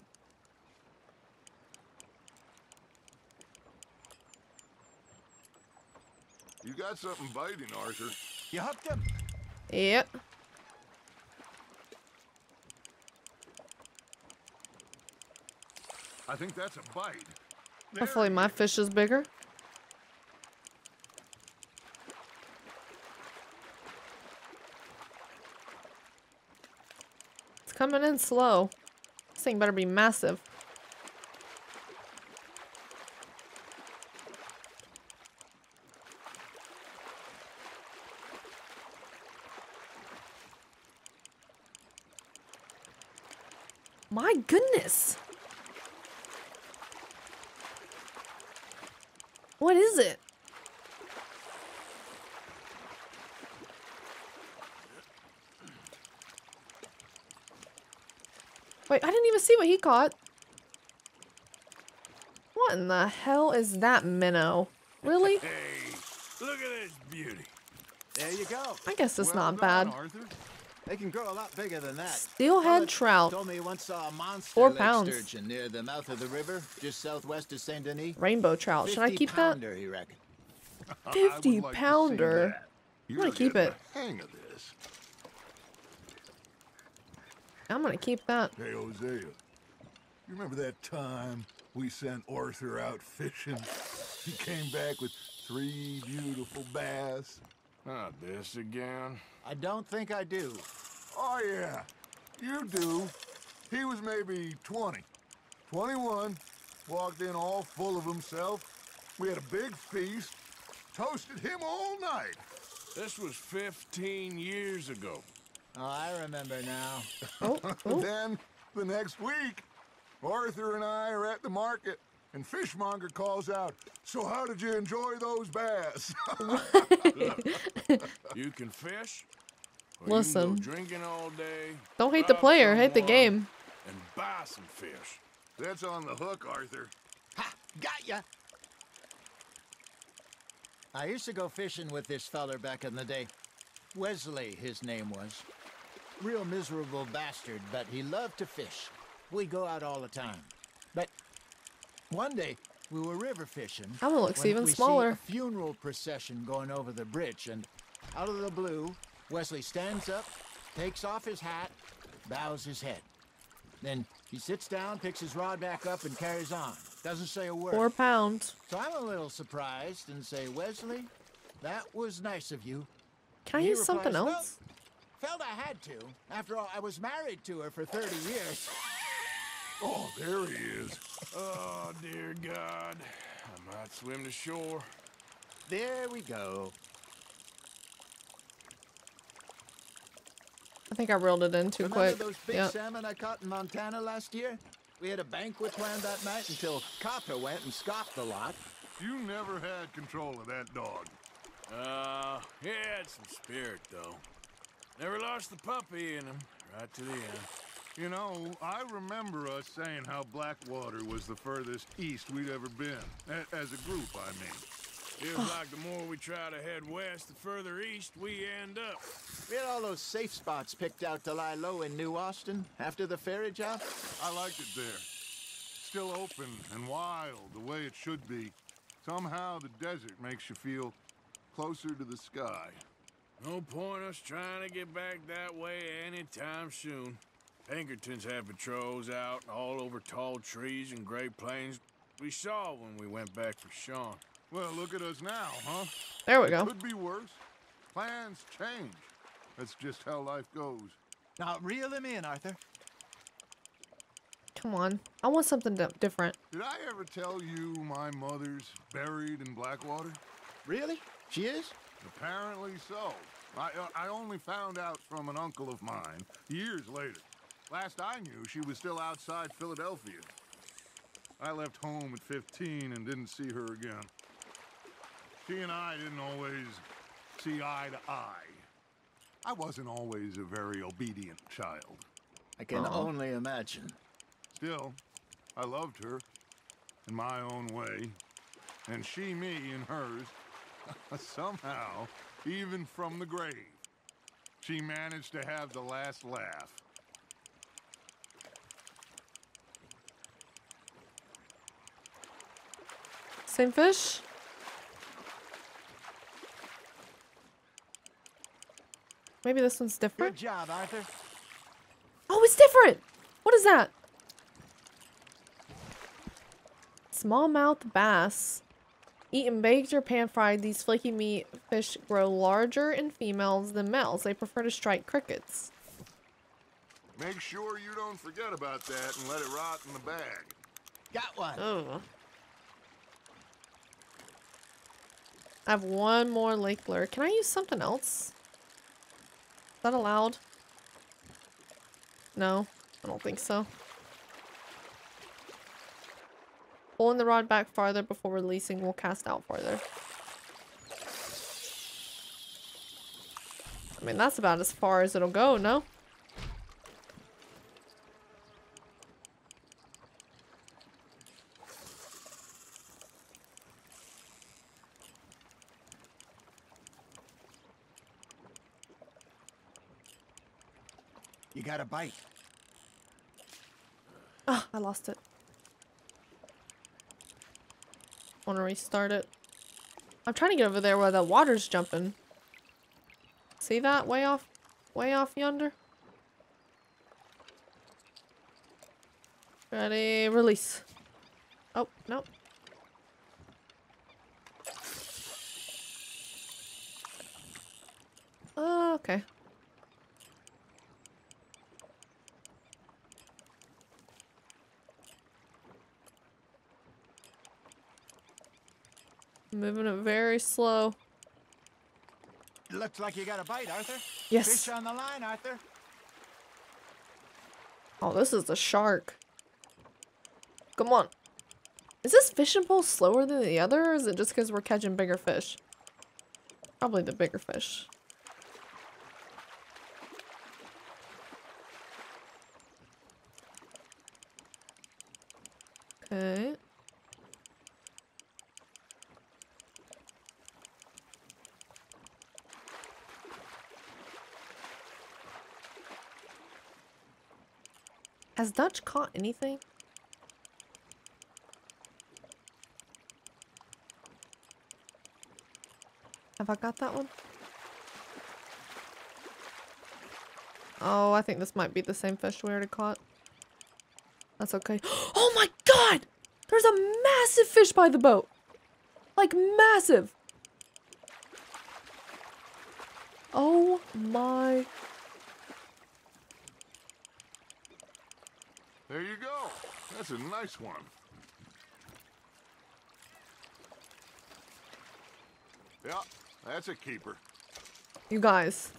You got something biting, Arthur. You hooked him? Yep. I think that's a bite. There. Hopefully my fish is bigger. coming in slow. This thing better be massive. My goodness! What is it? Wait, I didn't even see what he caught. What in the hell is that minnow? Really? Hey, look at this beauty. There you go. I guess it's well not gone, bad. Arthur. They can grow a lot bigger than that. Steelhead trout. Told me once saw a monster Four pounds. Sturgeon near the mouth of the river, just southwest of Saint Denis. Rainbow trout. Should I keep pounder, that? You reckon? Fifty like pounder. I'm gonna keep it. Hang of this. I'm gonna keep that. Hey Hosea, you remember that time we sent Arthur out fishing? He came back with three beautiful bass. Not this again. I don't think I do. Oh yeah, you do. He was maybe twenty, twenty-one, walked in all full of himself. We had a big feast, toasted him all night. This was fifteen years ago. Oh, I remember now. Oh, oh. Then, the next week, Arthur and I are at the market. And Fishmonger calls out, so how did you enjoy those bass? You can fish. Listen. You can go drinking all day. Don't hate the player, hate the game. And buy some fish. That's on the hook, Arthur. Ha! Got ya! I used to go fishing with this feller back in the day. Wesley, his name was. Real miserable bastard, but he loved to fish. We go out all the time. But... one day, we were river fishing. Oh, it looks even smaller. We see a funeral procession going over the bridge, and out of the blue, Wesley stands up, takes off his hat, bows his head. Then he sits down, picks his rod back up, and carries on. Doesn't say a word. Four pounds. So I'm a little surprised and say, Wesley, that was nice of you. Can I use something else? No, felt I had to. After all, I was married to her for thirty years. Oh, there he is. Oh, dear God. I might swim to shore. There we go. I think I reeled it in too Remember quick. Remember those big yep. salmon I caught in Montana last year? We had a banquet planned that night until Copper went and scoffed a lot. You never had control of that dog. Uh, he had some spirit, though. Never lost the puppy in him, right to the end. You know, I remember us saying how Blackwater was the furthest east we'd ever been. A as a group, I mean. It was like the more we try to head west, the further east we end up. We had all those safe spots picked out to lie low in New Austin after the ferry job. I liked it there. Still open and wild, the way it should be. Somehow the desert makes you feel closer to the sky. No point us trying to get back that way anytime soon. Pinkertons had patrols out all over tall trees and great plains. We saw when we went back for Sean. Well, look at us now, huh? There we go. It could be worse. Plans change. That's just how life goes. Now reel him in, Arthur. Come on. I want something different. Did I ever tell you my mother's buried in Blackwater? Really? She is? Apparently so. I, I only found out from an uncle of mine years later. Last I knew, she was still outside Philadelphia. I left home at fifteen and didn't see her again. She and I didn't always see eye to eye. I wasn't always a very obedient child. I can Uh-huh. only imagine. Still, I loved her in my own way, and she me in hers, somehow, even from the grave. She managed to have the last laugh. Same fish? Maybe this one's different? Good job, Arthur. Oh, it's different! What is that? Smallmouth bass. Eaten baked or pan-fried, these flaky meat fish grow larger in females than males. They prefer to strike crickets. Make sure you don't forget about that and let it rot in the bag. Got one. Oh. I have one more lake blur. Can I use something else? Is that allowed? No, I don't think so. Pulling the rod back farther before releasing will cast out farther. I mean, that's about as far as it'll go, no? You got a bite. Ah, oh, I lost it. Want to restart it? I'm trying to get over there where the water's jumping. See that way off, way off yonder? Ready, release. Oh, no. Oh, okay. Moving it very slow. Looks like you got a bite, Arthur. Yes. Fish on the line, Arthur. Oh, this is the shark. Come on. Is this fishing pole slower than the other, or is it just because we're catching bigger fish? Probably the bigger fish. Okay. Has Dutch caught anything? Have I got that one? Oh, I think this might be the same fish we already caught. That's okay. Oh my god! There's a massive fish by the boat! Like, massive! Oh my... There you go. That's a nice one. Yeah, that's a keeper. You guys.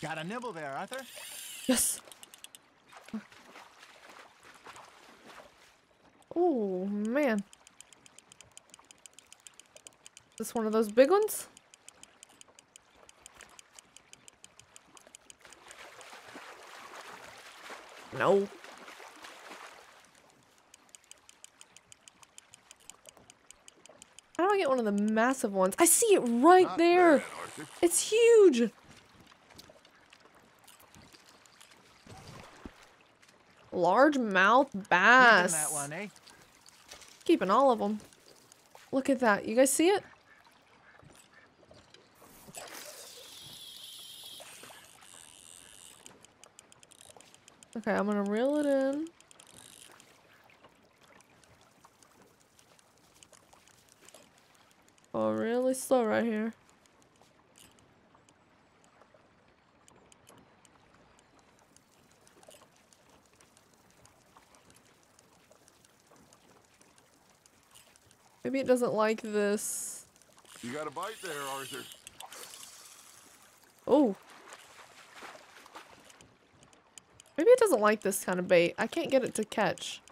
Got a nibble there, Arthur? Yes. Oh, man. Is this one of those big ones? No. How do I get one of the massive ones? I see it right Not there. Bad, Arthur. It's huge. Largemouth bass. Keeping that one, eh? Keeping all of them. Look at that. You guys see it? Okay, I'm gonna reel it in. Oh, really slow right here. Maybe it doesn't like this. You got a bite there, Arthur. Oh. Maybe it doesn't like this kind of bait. I can't get it to catch.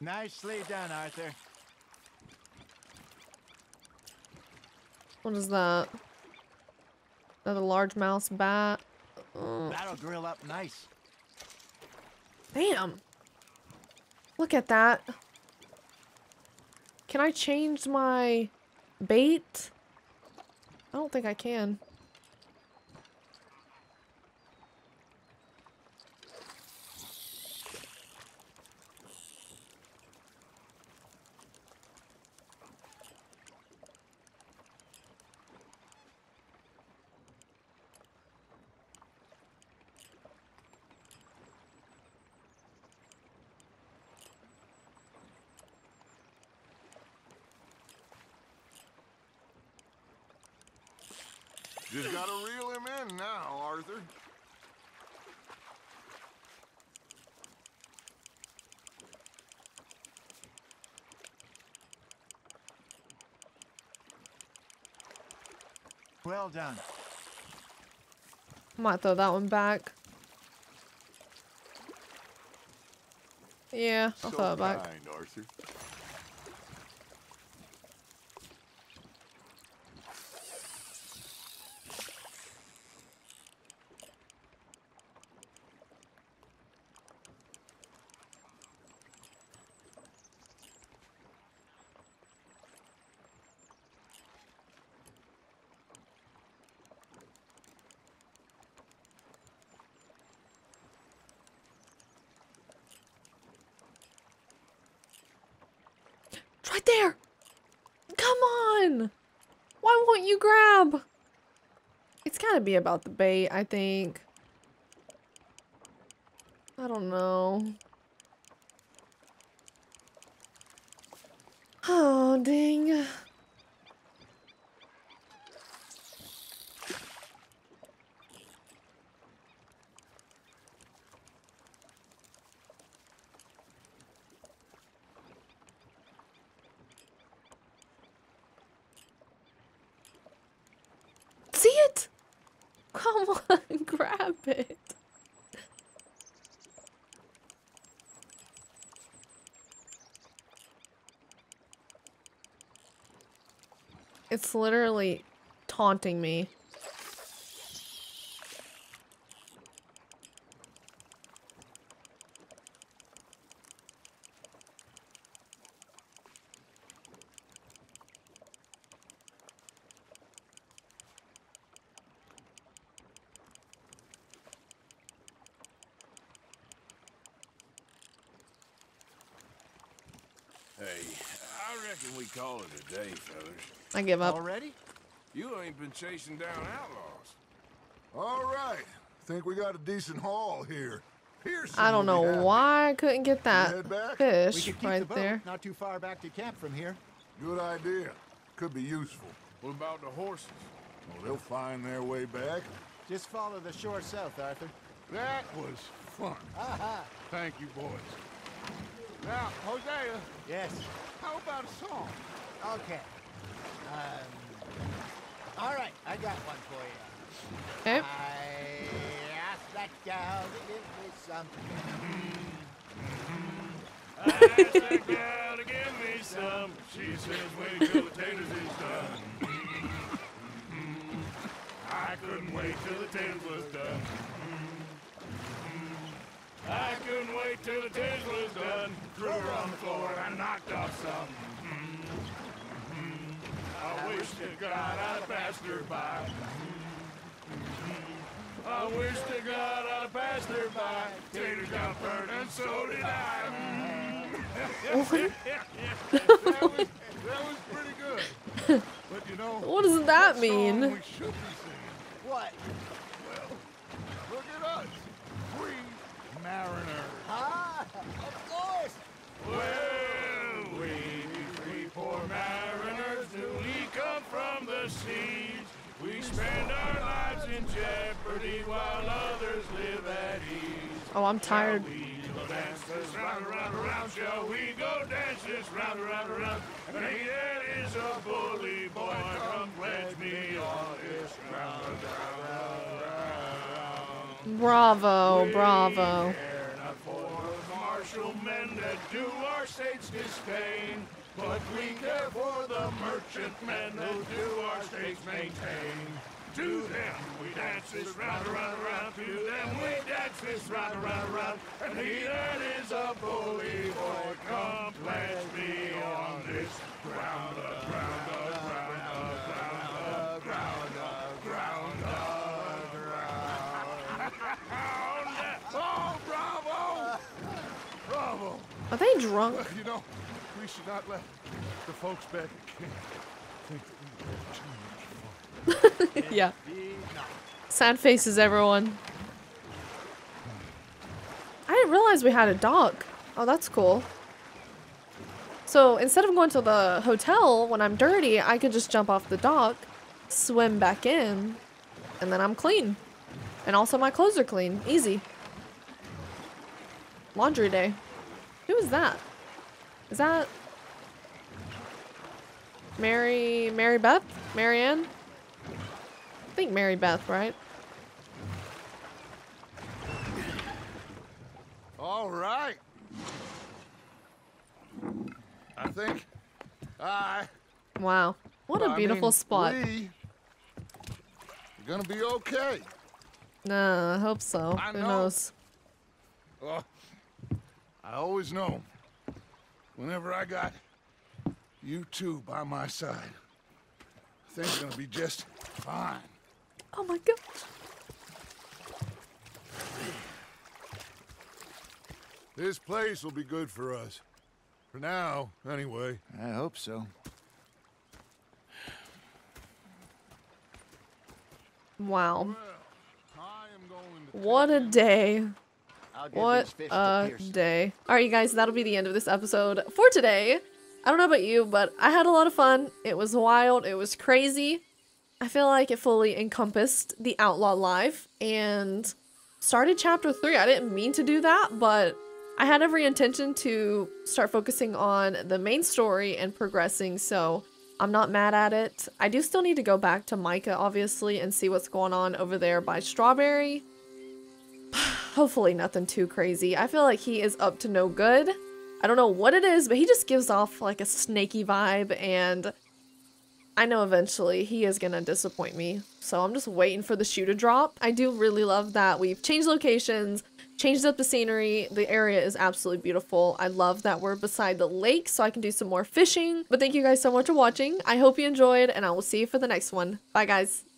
Nicely done, Arthur. What is that? Another largemouth bat. Oh. That'll grill up nice. Damn. Look at that. Can I change my bait? I don't think I can. Just gotta reel him in now, Arthur. Well done. Might throw that one back. Yeah, I'll so throw it back. Kind, Arthur. There! Come on! Why won't you grab? It's gotta be about the bait, I think. I don't know. Oh, dang. It's literally taunting me. I give up. Already? You ain't been chasing down outlaws. All right. Think we got a decent haul here. Here's I don't know why I couldn't get that fish right there. Not too far back to camp from here. Good idea. Could be useful. What about the horses? Well, they'll find their way back. Just follow the shore south, Arthur. That was fun. Aha. Thank you, boys. Now, Hosea. Yes. How about a song? Okay. Um, all right, I got one for you. Yep. I asked that gal to give me something. I asked that gal to give me some. She says, wait till the taters is done. I couldn't wait till the taters was done. I couldn't wait till the taters was done. Threw her on the floor and I knocked off some. I wish to God I'd passed her by. I wish to God I'd passed her by. Tater got burned and so did I. that, was, that was pretty good. But you know, what does that mean? We should be what? Well, look at us. We mariners. Ah, of course. Well, we, we poor mariners do. From the seas, we spend our lives in jeopardy while others live at ease. Oh, I'm tired. Shall we go dance this round, round, round? Shall we go dance this round, round, round? And he that is a bully boy, come pledge me on this round, round, round. Bravo, bravo. We care not for martial men that do our states disdain. But we care for the merchantmen who do our states maintain. To them we dance this round, around, around. To them we dance this round, around, around. And he that is a bully boy, come pledge me on this ground, a ground, a ground, a ground, a ground, a ground, a ground. Oh, bravo! Bravo! Are they drunk? You know, we should not let the folks back at camp think that we yeah. Sad faces, everyone. I didn't realize we had a dog. Oh, that's cool. So instead of going to the hotel when I'm dirty, I could just jump off the dock, swim back in, and then I'm clean. And also my clothes are clean. Easy. Laundry day. Who is that? Is that Mary, Mary Beth? Marianne? I think Mary Beth, right? All right. I think I. Wow, what a beautiful I mean, spot. We're gonna be okay. Nah, I hope so. I Who know. knows? Well, I always know. Whenever I got you two by my side, things are gonna be just fine. Oh my god. This place will be good for us. For now, anyway. I hope so. Wow. What a day. What a day. Alright, you guys, that'll be the end of this episode for today. I don't know about you, but I had a lot of fun. It was wild. It was crazy. I feel like it fully encompassed the outlaw life and started chapter three. I didn't mean to do that, but I had every intention to start focusing on the main story and progressing, so I'm not mad at it. I do still need to go back to Micah, obviously, and see what's going on over there by Strawberry. Hopefully nothing too crazy. I feel like he is up to no good. I don't know what it is, but he just gives off like a snaky vibe, and I know eventually he is gonna disappoint me, so I'm just waiting for the shoe to drop. I do really love that we've changed locations, changed up the scenery. The area is absolutely beautiful. I love that we're beside the lake so I can do some more fishing. But thank you guys so much for watching. I hope you enjoyed, and I will see you for the next one. Bye, guys.